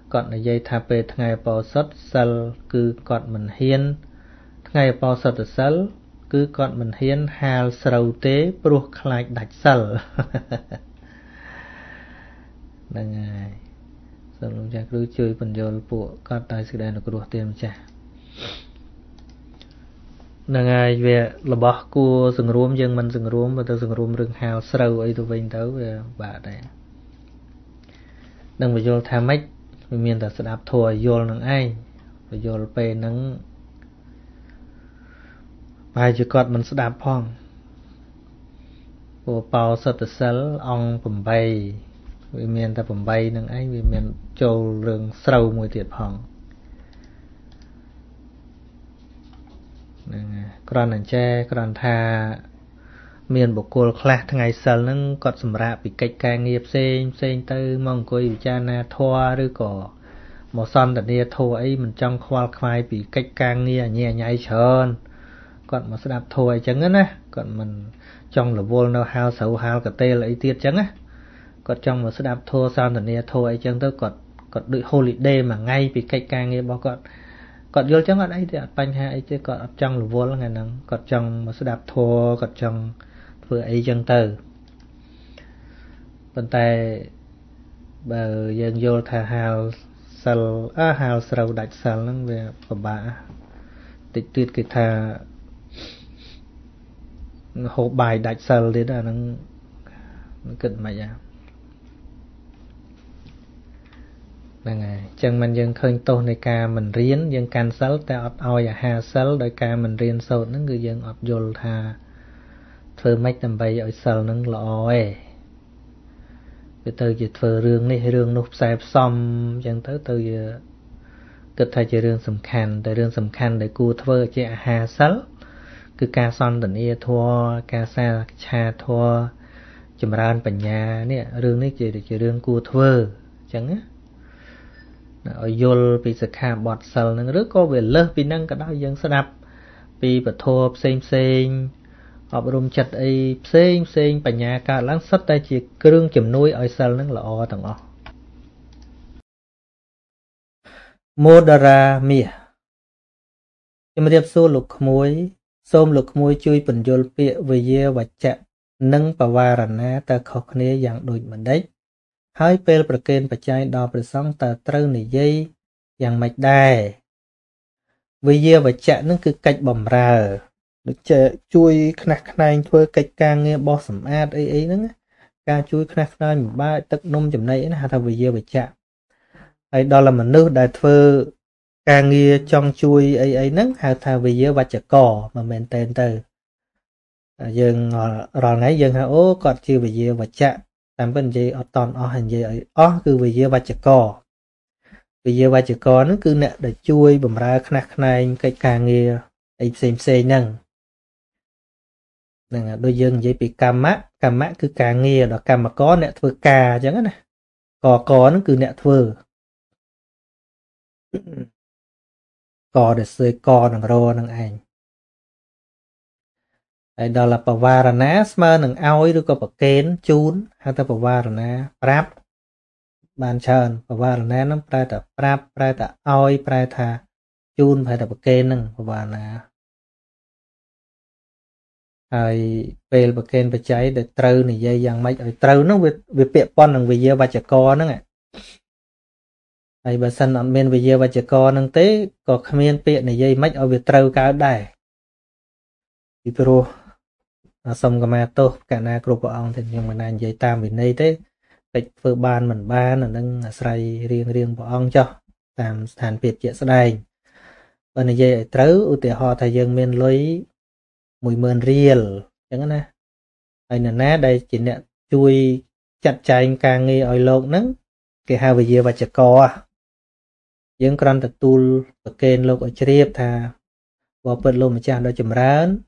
còn là dây thà về ngày bò sót sờ cứ còn mình hiên ngày bò sót sờ cứ còn mình hiên hà sầu tế buộc lại đặt sờ đang ngày sờ lông chặt cứ chơi phần dối bộ con tài sự đây là có đủ tiền chả năng ai về là bỏ cua rừng rúm dân mình rừng rúm và tôi rừng rúm rừng hào sâu ấy tôi vinh tới về bà đây đang phải vô tham mít miền ta sẽ đạp thua vô năng ai phải vô về năng bài chữ cọt mình sẽ đạp phong bộ bao sơ tử sớ ong bầm bay vì miền ta bầm bay năng ai vì miền châu rừng sâu mùi tiệt phong còn anh che còn thà miền bộc cồn khạc ngày sờ nâng cọt sầm rạ bị cạch cài nghiệp sen sen tư mong coi bị cha na thoa rư cỏ màu son đặt nia thô ấy mình trong khoa khoai bị cạch cài nia nhẹ nhảy trơn còn mà đạp thô trắng nữa nè còn mình trong là vô nâu hao xấu hao cả tê lại tiệt trắng á còn trong mà đạp thô son đặt nia thô ấy trắng tới cọt Còn đuổi holiday mà ngay vì cái ca nghe bao còn còn vô trong ở đây thì bánh hai chứ còn trong là vô là ngày nắng còn trong mà sẽ đạp thua còn trong vừa ấy chân từ bên tay bờ dân vô thà hào sầu á hào sầu đại sầu lắm về phẩm bạ tịch tuyệt cái thà hồ bài đại sầu đấy là nó nó cực mày à nè chẳng mình dân khơi tô này ca mình riêng dân cancel ta ọt oi à hà sel đôi ca mình riêng sâu nó người dân ọt vô thà thưa mấy tầm bay ở sầu nó lòi vì từ giờ thờ rương này rương nộp xài xong chẳng tới từ giờ cứ thay chơi rương sầm khăn tại rương sầm khăn để cua thơ chơi hà sấu cứ ca son tình yêu thua ca xa cha thua chùm ran bẩn nhà nè rương này chơi để chơi rương cua thơ chẳng á ở yol bị sạc hà bọt sầu nó rất có về lơ vì năng cả đau dân sập vì bật thua xem xem Họp rung chật ấy xinh xinh bà nhà cả lãng sắp tay chỉ cương chùm nuôi ở sân nâng lọ tầng ọ. Modara mìa Chìm riêng xô lục mối Xôm lục mối chui bình dồn bịa vì dê và chạm nâng bà và rả ná ta khóc nế dạng đuổi mần đấy. Hai bèl bà kênh bà chai đò bà xong ta trâu nỉ dây dạng mạch đài. Vì dê và chạm nâng cứ cách bòm rào được chui khạc này thôi cái càng nghe bo sẩm ad ấy ấy nữa ca chui khạc này mình ba tật nôm chấm này là thằng về giờ về chạm ấy đó là mình nước đại phơ càng nghe trong chui ấy ấy nấng hà thằng về giờ và chợ cỏ mà mình tên từ dừng rồi nãy dừng hà ô còn chưa về giờ và chạm làm bên gì ở toàn ở hành gì ấy ó cứ về giờ và chợ cỏ về giờ và chợ cỏ nó cứ nè để chui bầm ra khạc này cái càng nghe ấy xem xem nâng đôi dân dễ bị cam mát cam mát cứ cà nghe đó cam mà có nè thưa cà chẳng nè cò có nó cứ nè thưa cò để xơi cò nằng rô nằng ảnh đây đó là bà va ra ná mà nằng aoi đôi có bà kén chún hay ta bà va ra ná prap bàn tròn bà va ra ná nó phải ta prap phải ta aoi phải ta chún phải ta bà kén nằng bà va ná ai về bậc kênh bậc cháy để trâu này dây dằng máy rồi trâu nó về về bẹp con đằng về dưa và chả co nó này ai bờ sân nằm bên về dưa và chả co nâng té còn không yên bẹp này dây máy ở về trâu cá đài đi pro xong cái mà to cả na group ông thì nhưng mà nay dây tam về đây thế tịch phơi ban mình ban là nâng xay riêng riêng của ông cho tam thành biệt chuyện đây bên này dây trâu ưu tiên họ thầy dân miền lối mùi mơn riêng chẳng nè ai nè ná đây chỉ nè chui chặt chanh càng nghe oi lộn nắng cái hai về dưa và chả co những con tập tu ở kênh lộc ở triệp thà bỏ bớt lô mà cha đôi chùm rán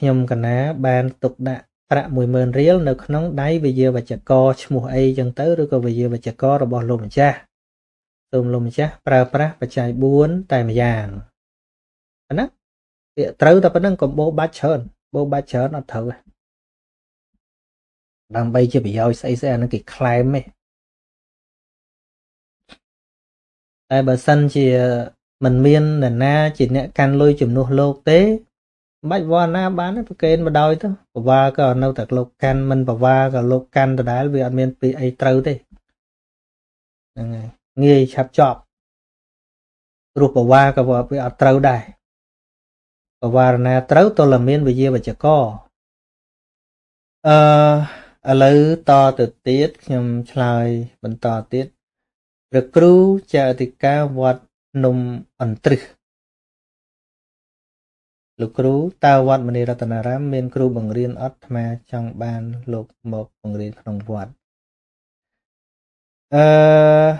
nhom cả ná bàn tục đã ra mùi mơn riêng nó nóng đáy về dưa và chả co mùa ấy chẳng tới rồi còn về dưa và chả co rồi bỏ lô mà cha tôm lô mà cha pra pra và chai buôn tài mà giàng nè trâu ta vẫn đang còn bố ba chớn bố ba chớn nó thử đang bay chưa bị rồi xây xe nó kì climb ấy tại bờ sân chỉ mình miên là na chỉ nè can lôi chùm nô lô tế bách vò na bán nó kênh mà đòi thôi và va còn đâu thật lô can mình và va còn lô can từ đá vì anh miên bị ấy trâu thế nghe chập chọp ruột và va còn vào bị ở trâu đài và na trâu to làm miên về dưa và chả co ờ lỡ to từ tiết nhầm trời mình to tiết được cứu chợ thì ca vật nôm ẩn trừ lục cứu ta vật mình ra tận ram miên cứu bằng riêng ớt mà trong ban lục một bằng riêng trong vật ờ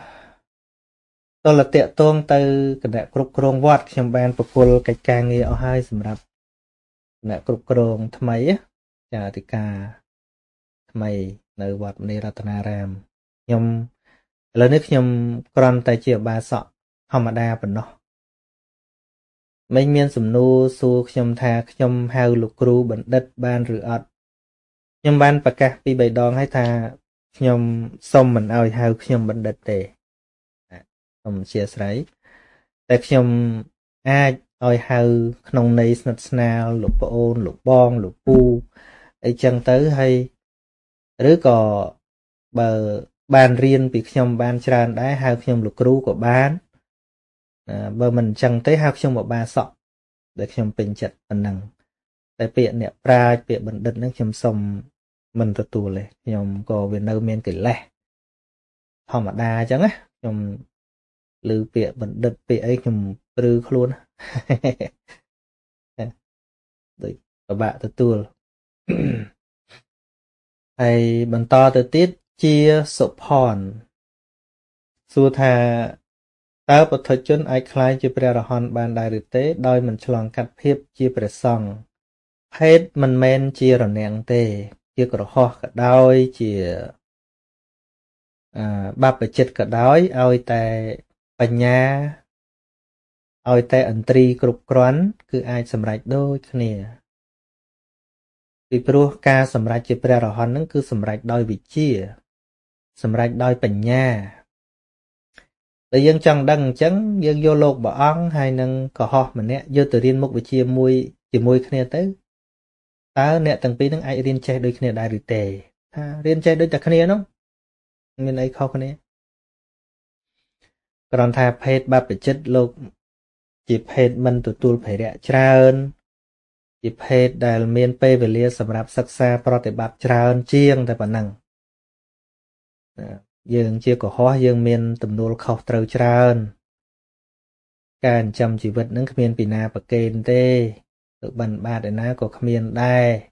tôi là tiện tuông từ cái đại cục cồn vót trong ban phục vụ cái càng nghe ở hai sầm rập đại cục cồn tham ấy giờ thì cả mày nơi vót nơi Ratanaram nhom lớn nhất nhom còn tại chìa ba sọ hòm mà đa phần đó mình miên sầm nô su nhom tha nhom hào lục cừu bẩn đất ban rửa ọt nhom ban bạc cả vì bày đòn hay tha nhom xong mình ao hào nhom bẩn đất để không chia sẻ tại trong ai oi hầu không này national lục bồn lục bon lục pu ấy chẳng tới hay rứa cò bờ bàn riêng bị trong bàn tràn đá hao trong lục rú của bán à, bờ mình chẳng tới hao trong một ba sọ để trong bình chật bình năng tại tiện nẹp ra tiện bình định nước trong sông mình tự tù lệ trong cò việt nam miền kỷ lệ họ mà đa chẳng á trong lư tiện bình định tiện ấy trong rư luôn đấy các bạn tự tù hay bằng to từ tiết chia sụp hòn xua thà tớ bật thời chân ai khai chia bè ra hòn bàn đại rực tế đôi mình chọn cắt phép chia bè xong hết mình men chia rồi nẹn tê chia cả hoa cả đôi chia à, ba bể chết cả đói ôi tè bà nhà ôi tè ẩn tri cục quán cứ ai sầm rạch đôi nè vì pro ca sầm rạch chia bè ra hòn nó cứ sầm rạch đôi vị chia sầm rạch đôi bà nhà tại dân chẳng đăng chấn dân vô lột bỏ ăn hay nâng cỏ ho mà nè vô từ riêng một buổi chia mui chỉ mui kia tới ta nè từng pí nâng ai riêng chơi đôi kia đại rực tề ha riêng chơi đôi chặt kia nó nên ấy khó kia còn thà phê ba phải chết lột chỉ phê mình tụt tụt phải đẻ trơn chỉ phê đại miền pe về lia sầm rạp sắc xa pro tệ bạc trơn chiêng tại bản năng dương chia của hoa dương miền tầm nô khâu trâu tràn càng chăm chỉ vật nâng miền pì na bạc kền tê tự bận ba để ná của miền đai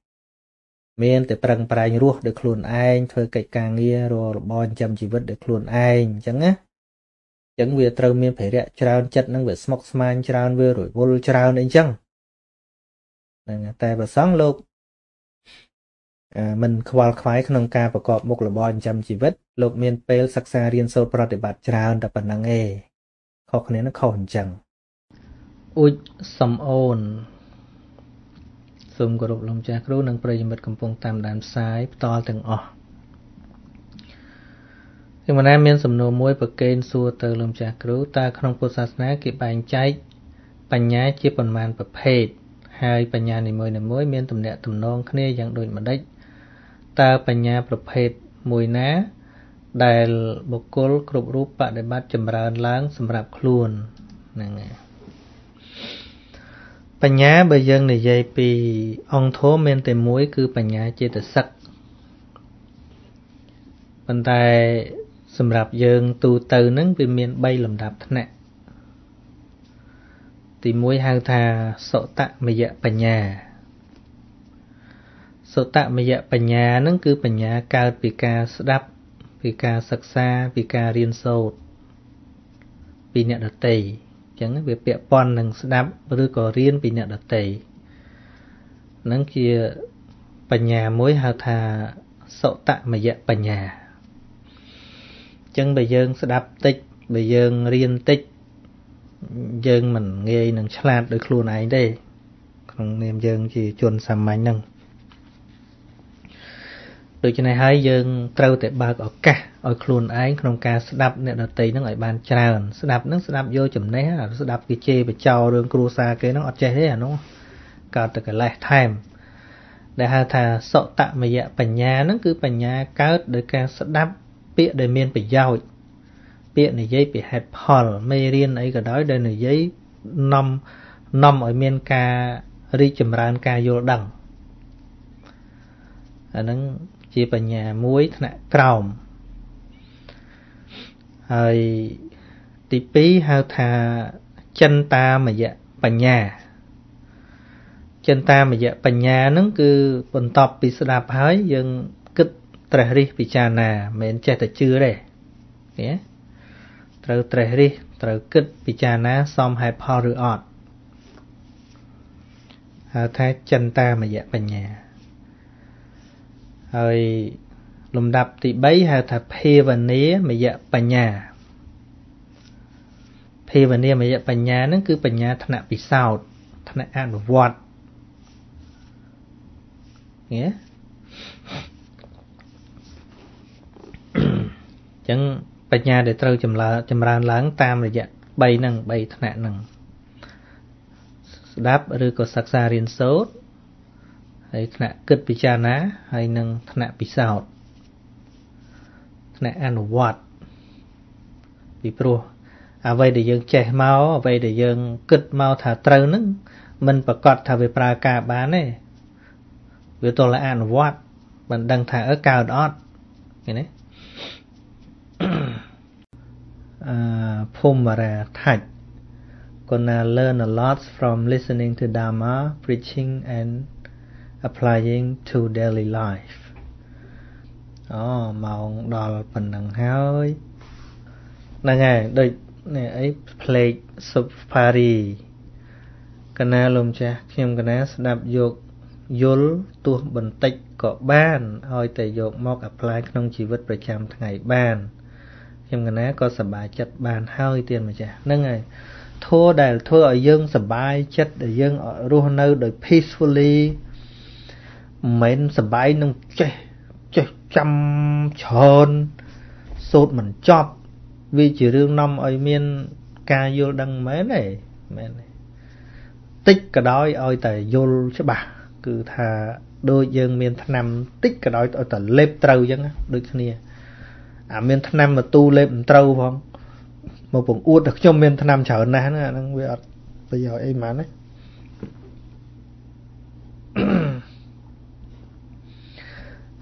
miền từ prang prang ruột được luồn anh thôi cày càng nghe rồi bon chăm chỉ vật được luồn anh chẳng á chẳng về trâu miền phải rẽ tràn chật nâng về smoke man tràn về rồi vol tràn đến chăng là tại và sáng lục À, mình khoal khoái không ca và có một là bọn chăm chỉ vết lột miền pale sắc xa riêng sâu pro để bạt tràn đập bản năng nghề khó khăn nó khó hình chẳng ôi xâm ôn xung của rộp lòng cha khổ nâng bởi mật cầm phong tạm đám sái to từng ọ thì mà nàm miền xâm nô môi và kênh xua tờ lòng cha khổ ta không có sát ná kịp bánh cháy bánh nhá chia bần màn và phết hai bánh nhá này mới này mới miền tùm nẹ tùm non khá nê dạng đôi mà đếch ta bánh nhá bật phết mùi ná đại bộ cốt cụp rúp bạc để bắt chầm ra láng xâm rạp khuôn bà nhá bởi dân này dây bì ông thố men tìm mũi cứ bà nhá chê tự sắc bàn tay xâm rạp dân tù từ nâng vì miền bay lầm đạp thân nạ thì mũi hào thà sổ tạ mà dạ bà nhá sổ tạ mà dạ bà nhá nâng cứ bà nhá cao bì ca sổ đạp vì ca sắc xa, vì ca riêng sâu vì nhận đợt tầy chẳng việc bịa bọn nâng sẽ đáp bởi có riêng vì nhận đợt tầy nâng kia bà nhà mối hào thà sậu tạ mà dạ bà nhà chẳng bà dân sẽ đáp tích bà dân riêng tích dân mình nghe nâng chắc lạt được luôn ấy đây không nên dân chỉ chuồn xàm máy nâng đối với này hai dân trâu tệ bạc ở cả ở khuôn anh không ca sẽ đạp nè đợt tí nó ở bàn tràn sẽ đạp nó sẽ đạp vô chùm nế là sẽ đạp cái chê và chào đường cua xa cái nó ở chê thế là nó cả từ cái lẻ time để hà thà sợ tạm mà dạ bà nhà nó cứ bà nhà cao để ca sẽ đạp bịa để miên phải giàu bịa này giấy bị hẹp hòl mê riêng ấy cả đói đây này giấy năm năm ở miên ca ri chùm ran ca vô đẳng à, nó chia bà nhà muối thân ạ trọng rồi tí bí hào thà chân ta mà dạ bà nhà chân ta mà dạ bà nhà nó cứ bần tọp bị sạp hói dân kích trẻ rì bị chà nà mến chè thật chưa đây yeah. Trâu trẻ rì trâu kích bị chà nà xong hai phò rửa ọt hào thà chân ta mà dạ bà nhà rồi lùm đập thì bấy hào thà phê và nế mà dạ bà nhà phê và nế mà dạ bà nhà nó cứ bà nhà thân ạ bị sao thân ạ ăn và vọt nghĩa chẳng Bạch nhà để trâu chầm ra láng tam rồi dạ bay nâng bay thân nạn nâng đáp rư có sạc xa riêng sốt thân nạn kết bị cha ná hay nâng thân nạn bị sao thân nạn ăn vọt bị pro à vậy để dân trẻ mau à vậy để dân kết mau thả trâu nâng mình bà cọt thả về pra ca bán này vì tôi là ăn vọt mình đang thả ở cao đó cái này Pomara Thach gonna learn a lot from listening to Dharma, preaching and applying to daily life. Đó, màu đỏ là phần đằng hơi. Đang ngày, đợi này ấy plate safari. Gonna lùm cha, khiêm gonna đạp dược dốt tuột bình tích có ban, hỏi tệ dược mọc apply trong chi vậtประจำ ngày ban. Khiêm cái này có sả bài chất bàn hơi tiền mà chả nâng này thua đài thua ở dương sả bài chất ở dương ở ruộng nơi đời peacefully mến sả bài nông chơi chơi chăm chọn sốt mình chọc vì chỉ riêng năm ở miền ca vô đăng mấy này mấy này tích cả đói ơi tại vô chứ bà cứ thà đôi dương miền năm tích cả đói ở tại lép trâu dân á đôi kia à miền Thanh Nam mà tu lên trâu không một vùng uất được trong miền Thanh Nam chở nè nó đang về bây giờ em mà đấy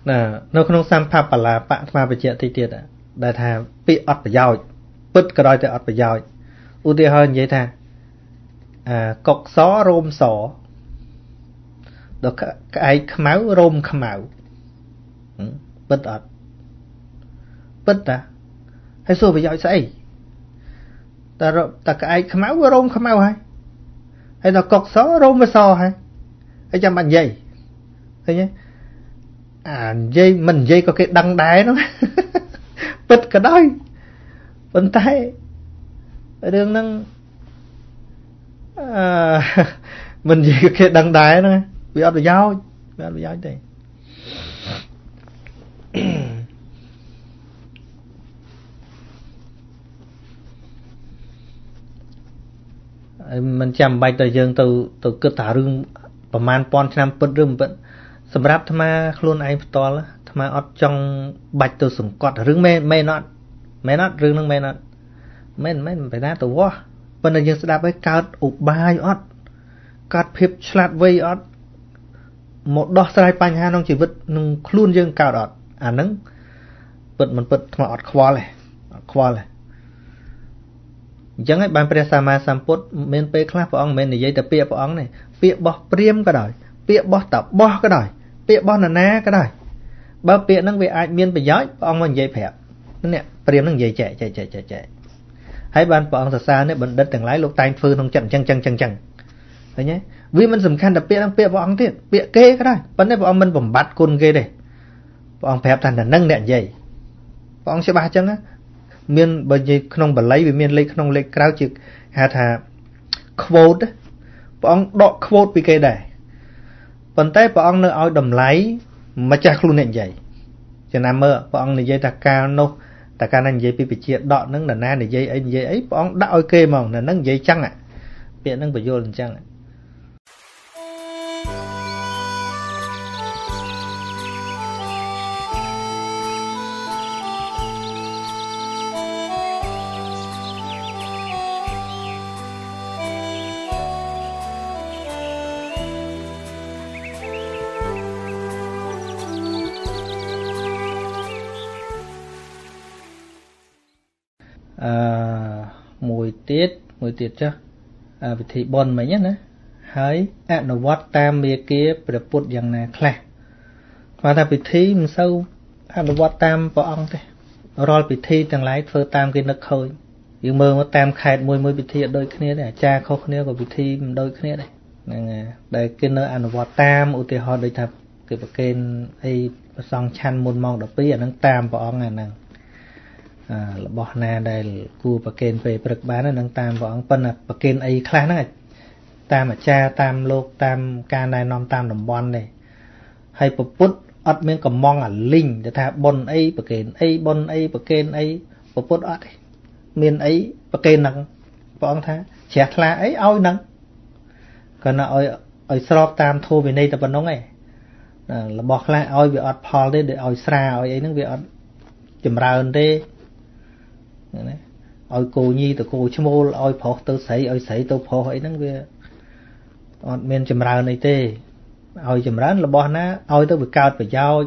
nè nó không sang pha bà là bạn pha về chuyện tì tiệt à đại thà bị ọt phải giỏi bứt cái đôi thì ọt phải giỏi ưu tiên hơn vậy thà à cọc xó rôm xỏ được cái máu rôm khăm máu bứt ọt bất ta hay xô phải giỏi say ta rồi ta cái khăm máu với rôm khăm máu hay hay là cọc xó rôm với xò hay hay chăm bạn dây thấy nhé à dây mình dây có cái đăng đáy nó bất cả đôi vấn tay ở đường năng à, mình dây có cái đăng đáy nó bị áp được gió bị áp được gió đấy mình chạm bài tới dương từ từ cứ thả rừng và man pon năm bật rừng vẫn sầm ráp tham ma luôn ai to lá tham ma trong bạch từ sủng cọt rừng mê mê nọt mê nọt rừng nương mê nọt mê mê phải ra từ wo bên này dương sẽ đáp với cát ụp bài ót cát phep slát vây ót một đo sai panh ha nông chỉ vật nung luôn dương cào đọt à nứng bật mình bật tham ma ót khoa này khoa này chẳng ấy ban pre sa ma sam put men pe khla pho ong men ni yai ta pia pho ong này pia boh priam ka doi pia boh ta boh ka doi pia boh na na ka doi ba pia nang we ait mien prayoch pho ong mon yai prap nè priam nang yai chẹ chẹ chẹ chẹ chẹ hay ban pho ong sa sa nè bần đít tang lai lục tai phư nong chận chăng chăng chăng chăng thấy nhé vì mình sầm khăn ta pia nang pia pho ong tiệt pia kê ka doi bần này pho ong mình bẩm bát kun kê đây pho ong prap than ta nang nè yai pho ong sẽ ba chăng á miền bên dưới không bẩn lấy vì miền lấy không lấy kéo chực hạt hà quote bọn đọ quote bị cây đẻ phần tay bọn nó ao đầm lấy mà chắc luôn nện dày cho nên mơ bọn này dây ta cao nô ta cao nên dây bị bị chia đọ nâng là na này dây ấy dây ấy bọn đã ok mà là nâng dây chăng ạ biện nâng phải vô lần chăng ạ. Mùi tiết, mùi tiết chứ à, vì thị bọn mấy nhá ná hãy ạc nụ vọt tam bia kia bởi bụt dàng nà khla mà ta vì thị mình sâu ạc nụ vọt tam bỏ ong thế rồi vì thị tăng lái phơ tam kia nực khôi nhưng mơ mà tam khai mùi mùi vì thị ở đôi khía này cha khô khía của vì thị mình đôi khía này nên đây kia nợ ạc nụ vọt tam ưu tì hoa đôi thập kìa bà kênh ấy xong chăn môn mong đọc bí ở nâng tam bỏ ong à nàng à bỏ na đây cua bạc kén về bực bán nó tam bọn pân à bạc kén ấy khá nó tam à cha tam lô tam ca này nom tam đồng bon này hay bút ắt miếng cầm mong à linh để tha bon ấy bạc kén ấy bon ấy bạc kén ấy Phật ớt miền ấy và kê nặng và ông thá trẻ là ấy ôi nặng còn ôi ôi sọp tam thô về đây tập vận nóng ấy là bọc lại ôi về ớt phò để ôi xa ôi ấy nó về ớt chùm ra ơn đi ôi cô nhi từ cô chú mô ôi phổ tôi xảy ôi xảy tôi phổ ấy nó về ớt miền chùm ra ơn ấy tê ôi chùm ra là bọc nó ôi tôi bị cao bởi giao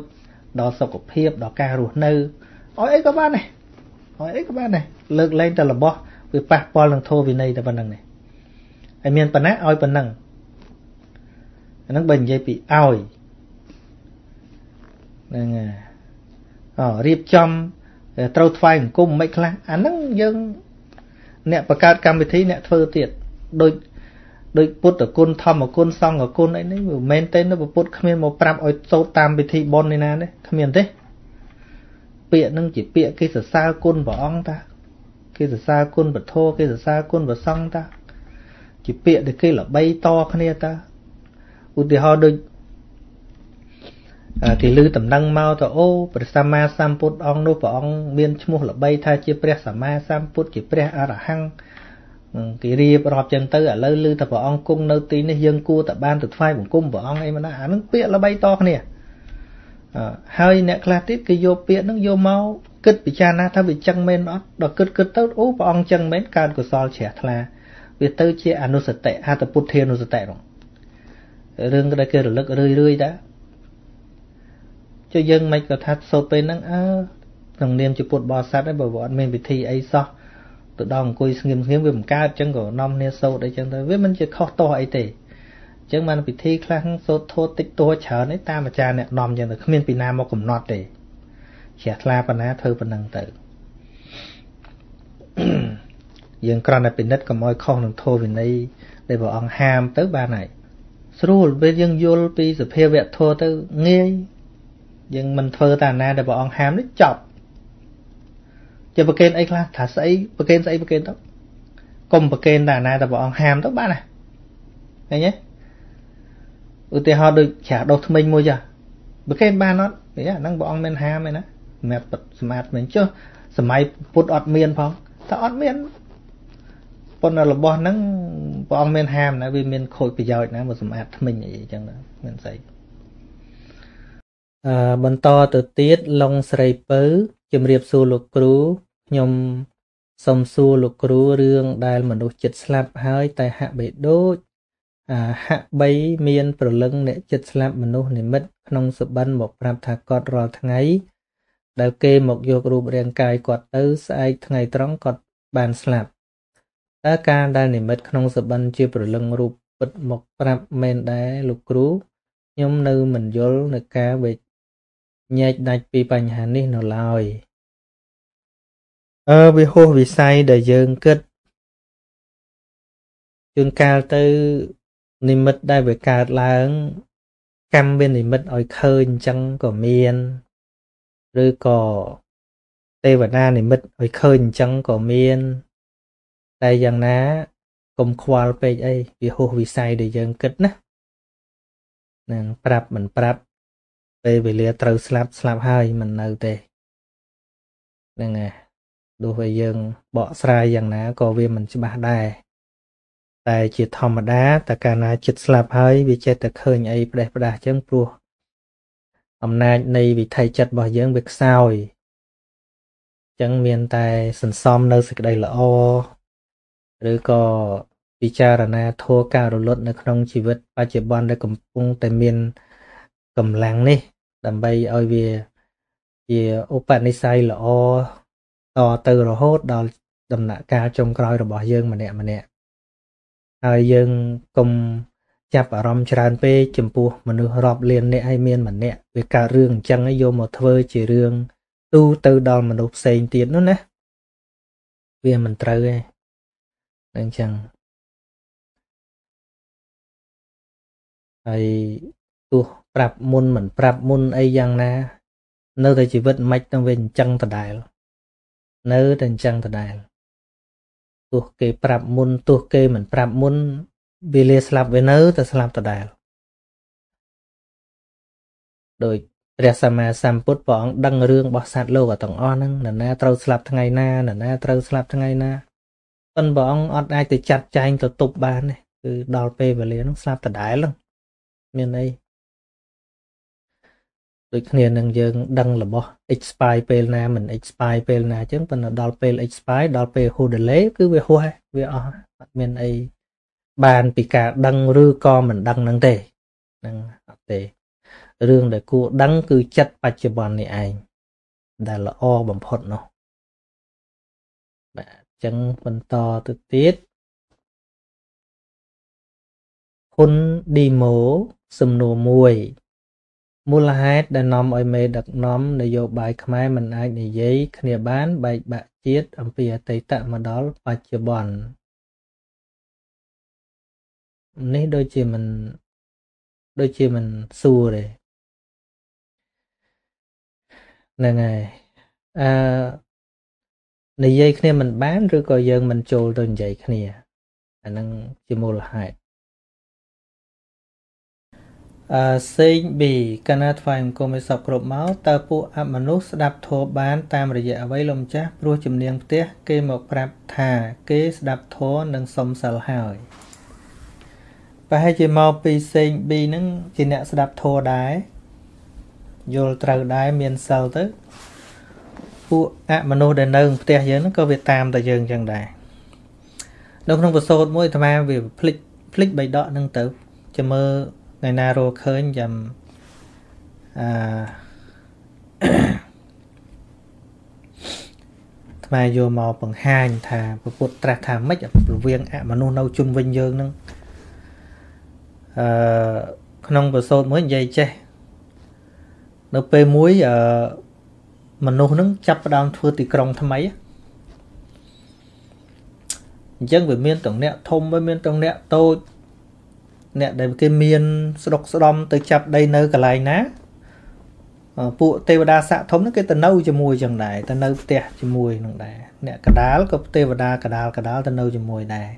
đó sọc của phiếp đó ca ruột nư ôi ấy các bạn này ôi ấy các bạn này lực lên ta là bọc vì bác bó lần thô vì này ta bằng năng này ai miền bằng ác ôi bằng năng năng bình dây bị ôi năng ờ riêng chom trâu thoai một cung mấy khá anh năng dân nẹ bà cao cam bị thấy nẹ thơ tiệt đôi đôi bút ở côn thom ở côn song ở côn ấy đấy vừa men tên nó vừa bút không miền một trăm ôi số tam bị thấy bon này nè đấy không miền thế bịa năng chỉ bịa cái sờ xa côn bỏ ông ta cái giờ xa côn vật thô cái giờ xa côn vật xong ta chỉ bịa được cái là bay to khăn nè ta u thì họ đôi à, thì lư tầm năng mau tao ô bậc sama samput ông nô và ông biên chmu là bay tha chia pre sama samput chỉ pre arahang cái riệp rọp chân tư ở lư lư tao và ông cung nô tí này dân cua tao ban tụt phai cũng cung và ông ấy mà nó ăn bịa là bay to khăn nè à, hơi nè clatit cái vô bịa nó vô mau cứt bị cha na thà bị chân men đó, đó cứt cứt tới ú và ông chân men can của sol trẻ là việc tới chia anu sệt tệ, ha tập bút thiên anu sệt tệ rồi, riêng cái đây kia rồi lắc rơi rơi đã, cho dân mấy cái thắt sâu bên năng á, đồng niệm chụp bút bò sát đấy bảo bọn mình bị thi ấy sao, tụi đồng cùi nghiêm nghiêm về một ca chân của non nia sâu đấy chân tới, với mình chỉ khó to ấy tệ, chứ mà bị thi khang sâu thô tích to chở đấy ta mà cha nè nòm chân rồi không nên bị nam mà cũng nọt để chẹt la phần á thơ phần năng tự dường con này bị nứt cầm môi con đường thô vì đây để bảo ông ham tới ba này rồi bây giờ vô đi rồi phê vẹt thô tới nghe nhưng mình thơ tàn na để bảo ông ham nó chọc cho bậc kênh ấy là thả sấy bậc kênh sấy bậc kênh đó cùng bậc kênh tàn na để bảo ông ham tới ba này này nhé ưu tiên họ được trả đầu thông minh mua giờ bậc kênh ba nó đấy là năng bảo ông men ham này nè mẹ bật smart mình chưa smart phút ọt miên phong ta ọt miên con là bo nắng bong miên ham nè vì miên khôi bây giờ nè một smart mình vậy chẳng đó mình xây à bên to từ tiết long sậy pứ chìm riệp xu lục cú nhom sầm xu lục cú riêng đài mình đôi chật slap hơi tại hạ bể đốt à hạ bay miên pro lưng để chật slap mình đôi này mất nông sập ban một rạp thà cọt rò thằng ấy đào kê một vô group riêng cài quạt tới sai ngày trắng quạt bàn slab ta ca đa niệm mệt không sập ban chưa bự lưng group bật một rạp men đá lục rú nhóm nư mình vô nực cá về nhạy đạch vì bành hà ni nó lòi ở vì hô vì sai đời dương kết chương cao tới niệm mệt đai về cà láng cam bên niệm mệt ỏi khơi trắng của miên rồi có tê và na này mất ơi khơi chẳng có miên tại rằng ná cùng khoa về đây vì hồ vì sai để dân kết nè nàng prap mình prap về về lìa trâu slap slap hai mình nợ tê nàng à đối với dân bỏ sai rằng ná có vì mình sẽ bả đài tại chỉ thò mà đá tại cả ná chít slap hai vì chết tại khơi ấy đẹp đà chân pua hôm nay này vì thầy chặt bỏ dưỡng việc sao chẳng miền tài sần xóm nơi sực đầy là o rồi có vì cha là na thua cao rồi lột nó không chỉ vứt ba triệu bon để cầm cung tại miền cầm làng đi làm bay ơi về về ô bạn đi sai là o to từ rồi hốt đào đầm nạ cao trong coi rồi bỏ dưỡng mà nè mà nè ai dưỡng cùng chạp ở rộng tràn bê chùm bùa mà nó rộp liền nẹ hay miên mà nẹ vì cả rương chẳng ấy vô một thơ chỉ rương tu tư đòn mà đục xên tiến nó nè vì mình trâu ấy nên chẳng ai tu prap môn mình prap môn ấy giang na nơi đây chỉ vứt mạch nó về chẳng thật đại lắm nơi đây chẳng thật đại lắm tu kê prap môn tu kê mình prap môn vì lìa slap với nớ ta slap ta đài rồi Rẻ xà mà xàm bút bóng đăng rương bỏ sạt lô ở tổng o nâng, nở nà trâu slap thang ngày na, nở nà trâu slap thang ngày na. Phân bóng ọt ai từ chặt chanh từ tục bàn này, từ đòi phê và lý nó slap thật đáy lưng. Miền đây. Đối khả năng dương đăng là bỏ expire phê na, mình expire phê na chứ, phần là đòi phê expire, đòi phê hù đẩy lấy, cứ về hoa, về o. Miền đây. Bàn bị cả đăng rư co mình đăng nâng tề. Đăng tề. Rương để cô đăng cứ chất bạch cho bọn này anh đã là o bằng phật nó bạn chẳng phần to thực tiết khôn đi mố xùm nổ mùi mùa là hát đã nóm ôi mê đặc nóm để dụ bài khmai mình anh để giấy khả bán bạch bạc chiết ẩm phía tây tạm mà đó là bạch cho bọn này đôi chì mình đôi chì mình xua rồi nè ngày này dây kia mình bán rồi coi dân mình trôi rồi dây kia anh đang chỉ mua là hại xin bị canát phải cùng với sập cột máu ta pu amanus đạp thô bán tam rồi dạ với lòng chắc rùa chìm niềng tiếc kê một rạp thà kê đạp thô đang sống sầu hào và hai chị mau bị xin bị nâng chị nè đạp thô đái vô trâu đái miền sầu tới phụ ạ mà nô đền nâng tè dưới nó có việc tam tại trường chẳng đại đông trong cuộc sống mỗi tham ăn việc flick flick bày đọ nâng tử chờ mơ ngày nào rồi khơi nhầm tham ăn vô màu bằng hai thà và cuộc trạc thà mấy viên ạ mà nô nâu chung vinh dương nâng trong cuộc sống mỗi giây che nó về muối mà nô nướng chắp đam thưa thì còng tham ấy dân về miền tổng nẹt thông với miền tổng nẹt tôi nẹt đây cái miền độc đom tới chắp đây nơi cả lại ná phụ tây đa xã thống nó cái tần nâu cho mùi chẳng đại tần nâu tẹt cho mùi nồng đại nẹt cả đá có tây đa cả đá cả đá tần nâu cho mùi đại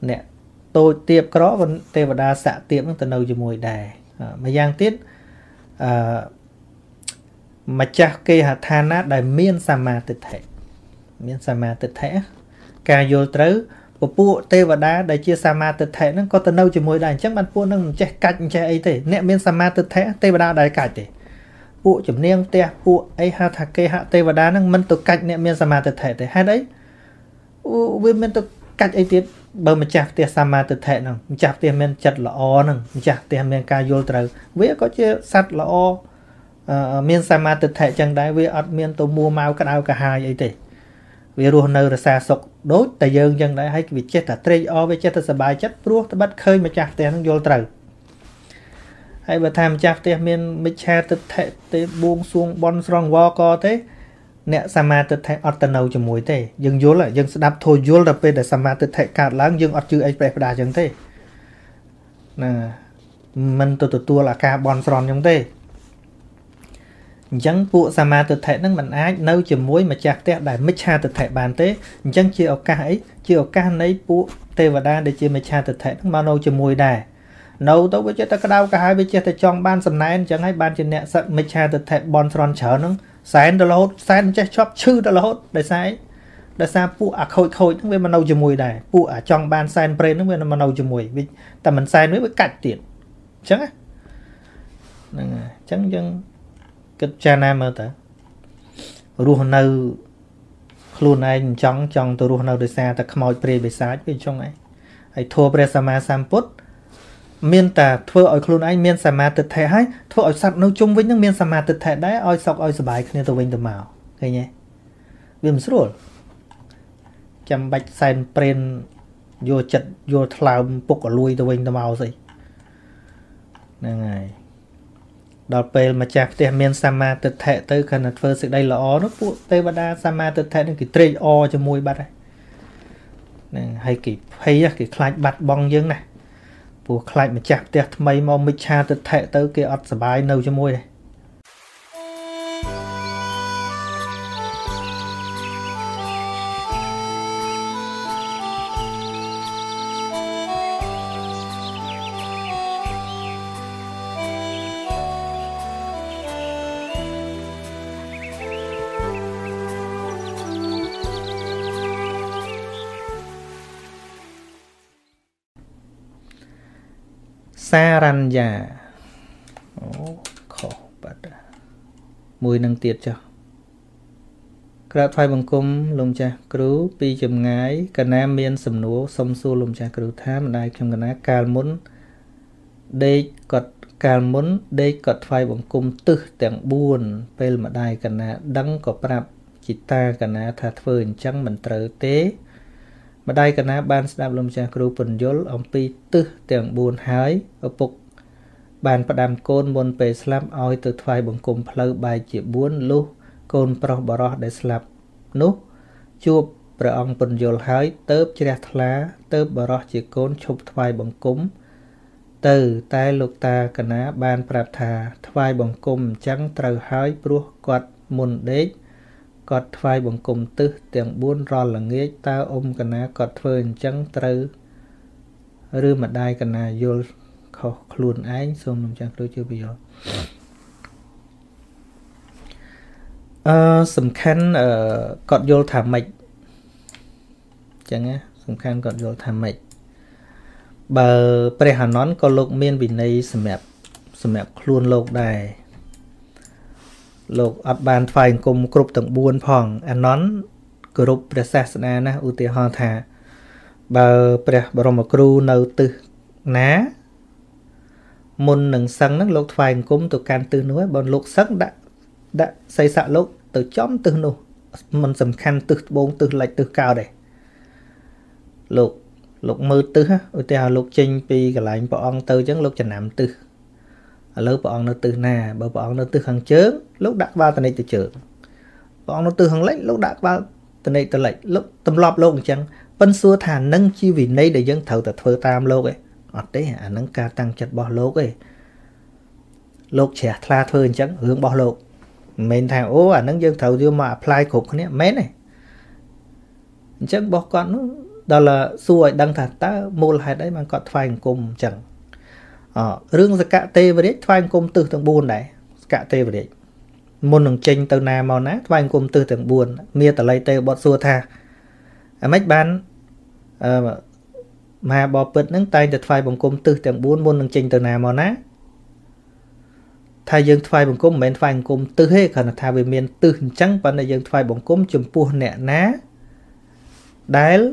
nẹt tôi tiệp cỏ vẫn tây đa xã tiệm tần nâu cho mùi đại mà giang tiết mà chắc kê hạt than á đại miên sa ma tịch thể miên sa ma tịch thể cà vô tới của pua tê và đá đại chia sa ma tịch thể nó có tên đâu chỉ mỗi đàn chắc bạn pua nó che cạnh che ấy thế nẹt miên sa ma tịch thể tê và đá đại cạnh thế pua chấm niêm tê pua ấy hạt thà kê hạt tê và đá nó mình tụ cạnh nẹt miên sa ma tịch thể thế hai đấy với mình tụ cạnh ấy thế bờ mà chặt tê sa ma tịch thể nè chặt tê miên chặt là o nè chặt tê miên cà vô tới với có chia sắt là o miền sa ma thực thể chẳng đại với ở miền tôi mua mau cả đào cả hai ấy thì vì ruộng nơi là xa sọc đốt tại dân chẳng đại hay việc chết là treo o với chết là sờ bài chết ruộng ta bắt khơi mà chặt tiền vô trời hay bà tham chặt tiền miền mới cha thực thể tới buông xuống bon rong vo co thế nè sa ma thực thể ở tận đầu cho mùi thế dân vô là dân đáp thôi vô là về để sa ma thực thể cả láng dân ở chữ ấy phải đa chẳng thế mình từ từ tua là cả bon rong chẳng thế chẳng vụ sa ma thực thể năng mình ai nấu chìm muối mà chặt té đại mít cha thực thể bàn té chẳng chỉ ở ca ấy chỉ ở ca ấy vụ tê và đa để chỉ mít cha thực thể năng bao nấu chìm muối đài nấu tao với chết ta có đau cả hai với chết ta chọn ban sầm này chẳng hay ban trên nẹt sập mít cha thực thể bon tron chở nó sáng đó là hốt sáng chết chóp chư đó là hốt để sáng để sao vụ à khôi khôi nó với mà nấu chìm muối đài vụ à chọn ban sáng pre nó với mà nấu chìm muối vì ta mình sáng với với cạch tiền chẳng chẳng chẳng cha nam mà ta ruộng nâu luôn anh chọn chọn từ ruộng nâu để xa ta không ai pre bị sai bên trong ấy ai thua pre sama samput miền ta thua ở luôn anh miền sama thực thể hay thua ở sạt nâu chung với những miền sama thực thể đấy oi sọc oi sờ bài nên tôi vinh tôi mạo thấy nhé viêm sốt chăm bạch sen pren vô chật vô thlau bốc ở lui tôi vinh tôi mạo gì nè ngài đọc về mà chạp thì miền sa ma thực thể tới khả năng phơi sự đây là ó nó phụ tây ban đa sa ma thực thể nên cái tre o cho môi bắt này hay cái hay cái khai bạt bong dương này phụ khai mà chạp thì mấy màu mít cha thực thể tới cái ọt sờ bài nâu cho môi này Saranja khổ bật mùi năng tiệt cho các thai bằng cung lùm cha cứu pi chùm ngái cả nam miên sầm nú sông xu lùm cha cứu tham đại trong cái cá muốn đây cật cá muốn đây cật thai bằng cung tư tiếng buồn pel mà đại cả nà đắng có prap chỉ ta cả nà thà phơi trắng mình trở tế mà đại cả nà ban đạp lùm cha cứu phần dốt ông pi tư tiếng buồn hái ở phục bàn bắt đam côn môn pe slam oi từ thai bằng cung phơi bài chỉ buồn lu côn pro bỏ ra để slap nút chụp rong bồn dồn hái tớp chè lá tớp bỏ ra chỉ côn chụp thay bằng cúng từ tai lục ta cả ná ban prap thà thay bằng cúng trắng trầu hái búa quạt mồn đế quạt thay bằng cúng tư tiếng buôn rò là nghĩa ta ôm cả ná quạt phơi trắng trầu rư mặt đai cả ná dồn khó luồn ánh xôm làm trắng đôi chưa bây giờ sầm khăn ở cọt vô thả mạch chẳng nghe sầm khăn cọt vô thả mạch bờ pre hà nón có lục miên bình này sầm mẹp sầm mẹp luôn lục đài lục ấp bàn phai cùng group tầng buôn phòng anh nón group pre sát na na ưu tiên ho thả bờ pre bờ rồng cừu nâu tư ná môn nâng sân nấc lục phai cùng tụ can tư núi bọn lục sắc đã đã xây xạ lúc từ chóm từ nô mình sầm khăn từ bốn từ lạch từ cao để lục lục mưa từ ha ôi tèo lục chinh pi cái lạnh bọn từ chấn lục chả nằm từ lớp bọn nó từ nà bờ bọn nó từ hàng chớ lúc đặt vào từ này từ chớ bọn nó từ hàng lạnh lúc đặt vào từ này từ lạnh lúc tầm lọp lộn chẳng phân xua thả nâng chi vì nay để dân thầu từ thơ tam lô ấy ở đấy hả nâng ca tăng chặt bỏ lô ấy lục trẻ tha thơ chẳng hướng bỏ lô mình thằng ô à nâng dân thầu chưa mà apply cục này mấy này chắc bỏ con đó là xuôi đăng thật ta mua lại đấy mà còn phanh cùng chẳng ở rương ra cả tê với đấy phanh cùng từ thằng buồn đấy cả tê với đấy môn đường tranh từ nào màu nát phanh cùng từ thằng buồn mía từ lấy tê bọt xua tha à, mấy bán à, mà bỏ bớt nâng tay đặt phanh bằng cùng từ thằng buồn môn đường tranh từ nào màu nát thay dương thay bằng cốm mền thay bằng cốm tư hết còn là thay về miền tư trắng và là dương thay bằng cốm chùm pua nẹt ná đáy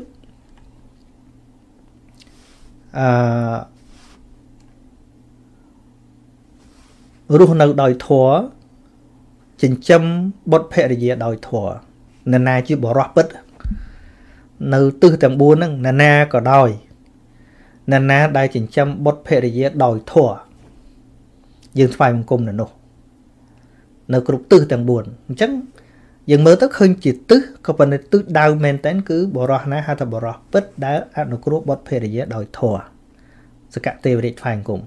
à ruộng nào đòi thua chỉnh châm bớt phe để gì đòi thua nà na chứ bỏ rót bớt nấu tư thằng buôn nè nà na có đòi nà na đai chỉnh châm bớt phe để gì đòi thua dương phai bằng cung là nổ nợ cục tư tầng buồn chắc dương mới tất hơn chỉ tứ có phần tứ đau men tán cứ bỏ ra ná ha ta bỏ ra bất đá ăn được cục bọt phê để dễ đòi thò sự cạn tê về phai cùng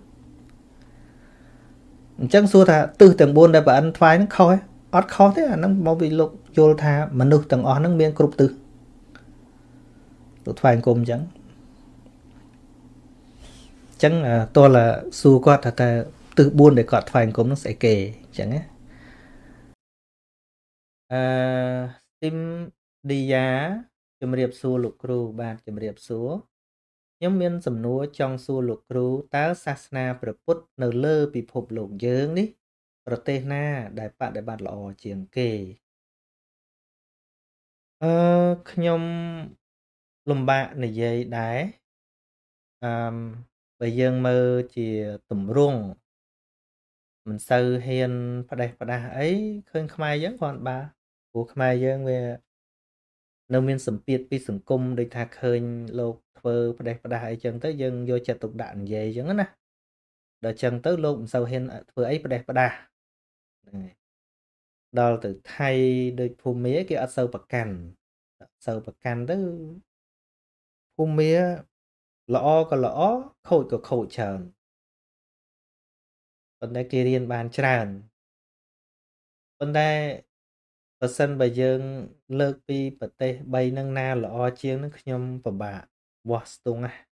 chắc xua thà tư tầng buồn đây bà ăn phai nó khó ấy ót khó thế à nó mau bị lục vô thà mà nụ tầng ó nó miên cục tư được phai cùng chẳng chắc là to là xua qua thà ta từ buôn để cọt phanh cũng nó sẽ kề chẳng nhé. À, Tim đi giá chấm điệp xu lục cừu bàn chấm điệp xúa nhóm miên sầm núa trong xu lục cừu tá sasna praput nở lơ bị phục lục dướng đi protena đại bạn đại bạn lọ chiềng kề. À, nhóm lùm bạn này dây đái à, bây giờ mơ chỉ tùm ruộng mình sơ hiền và đẹp và đá ấy khơi khmai dân còn bà của khmai dân về nâu miên sầm biệt bị sừng cung để thạc khơi lột vơ và đẹp và đá ấy chẳng tới dân vô chặt tục đạn về chẳng nè đợi chẳng tới lộn sâu hiền vừa ấy và đẹp và đá đó là từ thay đời phù mía kia ở sâu bạc cằn sâu bạc cằn tới phù mía lõ có lõ khôi có khôi trần vấn đề kia riêng bàn tràn vấn đề vật sân bà dương lơ pi vật tê bay nâng na lõ chiêng nó nhầm và bà vọt tung à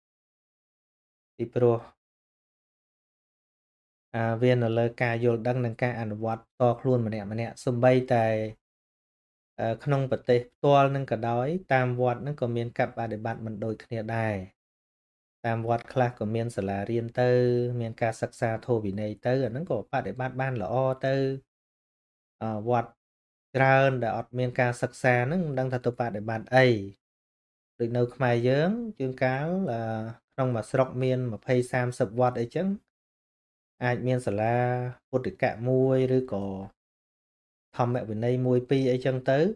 đi pro à viên là lời ca vô đăng nâng ca ăn vọt to luôn mà nè mà nè xung bay tại không vật tê to nâng cả đói tam vọt nó có miền cặp và để bạn mình đổi kia đài tam vật khác của miền sả là riêng tư miền ca sắc xa thô vị này tư ở nắng cổ bạn để ban ban là o tư vật ra ơn đã miền ca sắc xa nắng đang thật tụ bạn để bàn ấy được nấu mai dướng chương cáo là trong mà sọc miền mà pay sam sập vật ấy chứ ai miền sả là một được cả mui rư cổ thầm mẹ bên đây mui pi ấy chân tới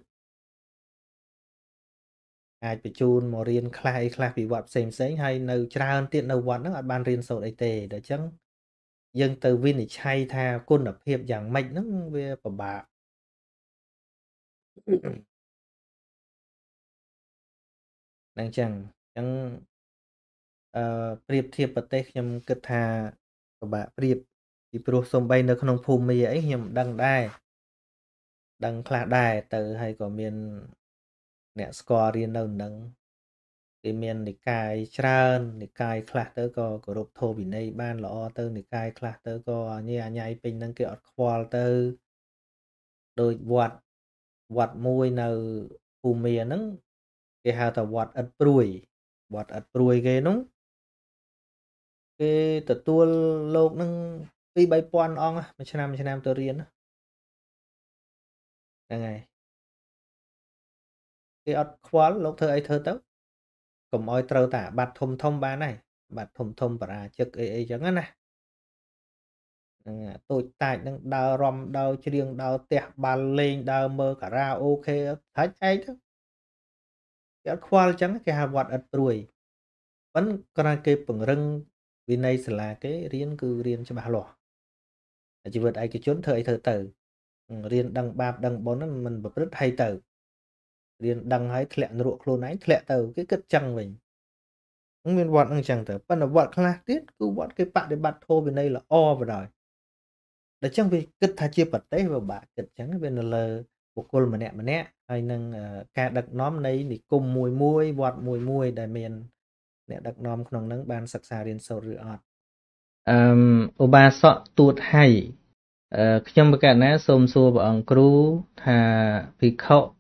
ai bị chun mà riêng khai khai bị vặt xem xét hay nấu trà ăn tiện nấu vặt nó ở ban riêng sầu đại tề để chăng dân từ viên thì chay tha côn lập hiệp dạng mạnh nó về bà bà đang chăng chăng priệp thiệp bát tê nhầm kết tha bà bà priệp thì pro sôm bay nơi khung phù mi ấy nhầm đăng đai đăng khla đai từ hay có miền nè score riêng đâu nâng thì miền thì cài trơn thì cài khla tới co của rục thô bị này ban lọ tới thì cài khla tới co như à nhảy pin nâng kẹo khoal tới đôi vặt vặt môi nào phù miền nâng cái hào tàu vặt ất bùi vặt ất bùi ghê núng cái tờ tua lộc nâng đi bay pon on á mà nam nam tôi riêng á ngày cái ớt khóa lúc thơ ấy thơ tớ cùng ôi trâu tả bạch thùm thông ba này bạch thùm thông bà ra chất ấy ấy chẳng này tôi tại nâng đau ròm đau chứ riêng đau tẹt bà lên đau mơ cả ra ok hết ấy đó cái ớt khóa chẳng cái hạt vọt ớt rùi vẫn còn cái bẩn rừng vì này sẽ là cái riêng cư riêng cho bà lọ chỉ vượt ai cái chốn thơ ấy thơ tử riêng đăng bạp đăng bốn mình bật rất hay tử điền đăng hái thẹn ruộng khô nấy thẹn tàu cái cất chăng mình không nên bọn ăn chăng tờ bắt là bọn khác tiết cứ bọn cái bạn để bạn thô bên đây là o vào rồi để chăng vì cất thà chia bật đấy và bạn cất trắng bên là một cô mà nè mà nè hay nâng ca đặc nóm này thì cùng mùi môi bọt mùi môi đại miền nè đặc nóm nòng nắng ban sặc sà điền sầu rượt ô ba sọ tuột hay trong bức ảnh này xôm xua bọn crew thà vì khọ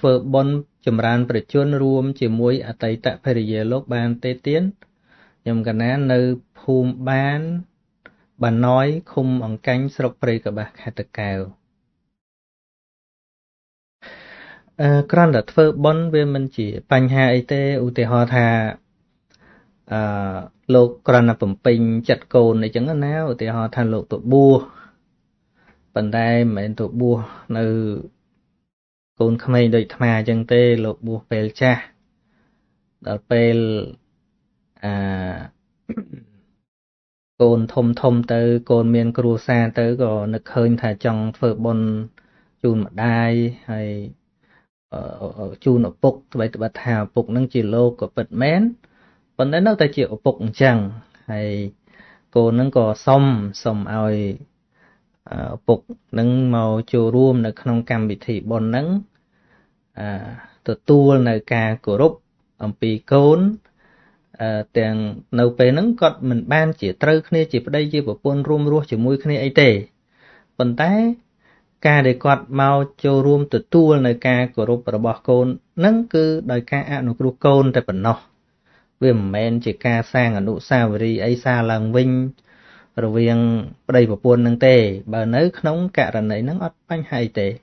phở bon chấm ran phải chôn rùm chỉ muối ở tây tại phải về lốc bàn tây tiến nhầm cả nè nơi phùm bàn bàn nói khum bằng cánh sọc phải cả bạc hạt cào còn là phở bon về mình chỉ bánh hai tê u tê hoa thà lộc còn là phẩm pin chặt cồn này chẳng là nè u tê hoa thà lộc tụ bua bàn tay mình tụ bua nơi côn không ai đợi thà chẳng tê lộc bùa pel cha, đợt pel à côn thom thom tới côn miền cù sa tới gò nực hơn thà trong phở bồn chun mặt đai hay chun ở bục vậy tụi bà thảo bục năng chỉ lô của bật mén, còn đấy nó ta chỉ ở bục chẳng hay côn năng gò xom xom ơi phục nâng màu chùa ruộng nâng nông cam bị thị bọn nâng tựa tuôn nâng ca cổ rúc ổng bì côn tiền nâu bê nâng cọt mình ban chỉ trơ khné chỉ vào đây chỉ vào bôn ruộng ruộng chỉ mùi khné ấy tề bần tay ca để cọt màu chùa ruộng tựa tuôn nâng ca cổ rúc và bỏ côn nâng cứ đòi ca ạ nụ cổ côn tại bẩn nọ vì mẹn chỉ ca sang ở nụ xa và đi ấy xa làng vinh rồi viên đây vào buôn năng tê bà nới nóng cả lần này nắng ớt bánh hai tê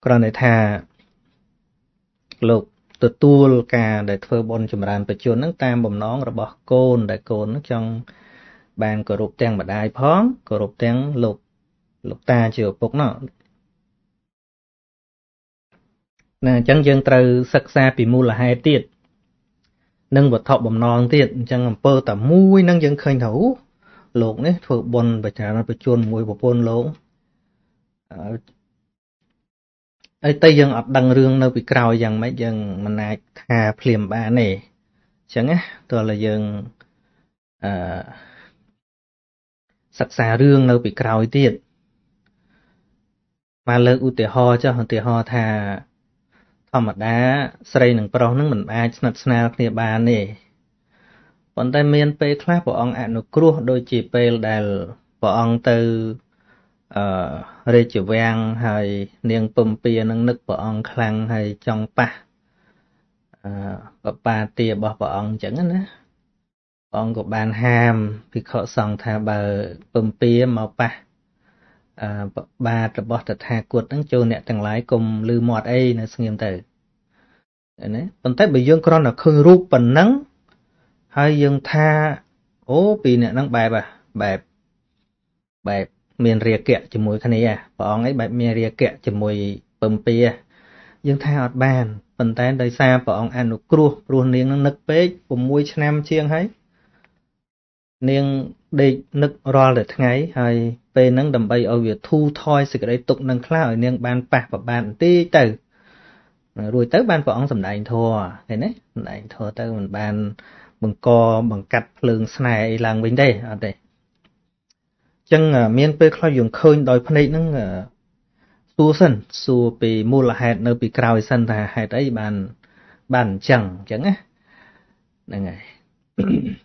còn này thà lục từ tuôn cả để phơi bồn chùm ràn phải chôn nắng tam bầm nón rồi bỏ côn đại côn trong bàn cờ rụp tiếng mà đai phóng cờ rụp tiếng lục lục ta chịu phục nó nè chẳng dân từ sặc xa bị mua là hai tiệt nâng vật thọ bầm nón tiệt chẳng làm pơ tả mui nâng dân khơi thấu lột đấy thuộc bồn bạch trà nó bị chôn mùi của bồn lỗ ấy tây dân ập đằng rương nó bị cào rằng mấy dân mình này thà phèm ba này chẳng á tôi là dân sặc sà rương nó bị cào tiệt mà lơ u tề ho cho hòn tề ho thà thầm mặt đá xây nằng pro nằng mình ai snap snap tề ba này bọn tay miền P khác bọn ông ăn được đôi chỉ P là bọn ông từ rê chữ vàng hay niềng pum pia nâng nức bọn ông khang hay trong pa, bắp ba tia bọn bọn chẳng á, Bọn của bạn hàm vì khó xong thả bờ bầm pia màu bạc bà trở bọt thật hạ cuột nâng chô nẹ tầng lái cùng lưu mọt ấy nâng nghiêm tử. Bọn tết bởi dương con là khương rút bằng nâng hay dương tha ố bì nẹ nâng bẹp à bẹp bẹp miền rìa kẹo chì mùi khá này à bọn ấy bẹp miền rìa kẹo chì mùi bầm pia dương tha ọt bàn bọn tết đời xa bọn ăn nụ cru rùa niêng nâng nực bếch bùm mùi chân em chiêng ấy niêng đi nực rò để thằng ấy hay về nâng đầm bay ở việc thu thoi sự cái đấy tục nâng khá ở niêng bàn bạc và bàn tí tử rồi tới bàn bọn sầm đại thua thế đấy đại thua tới mình bàn bằng co bằng cắt lường này làng bên đây ở đây chăng miền tây khơi dùng khơi đòi phân định nâng xua sân xua bị mua là hạt nơi bị cào sân thà hạt ấy bàn bàn chẳng chẳng á này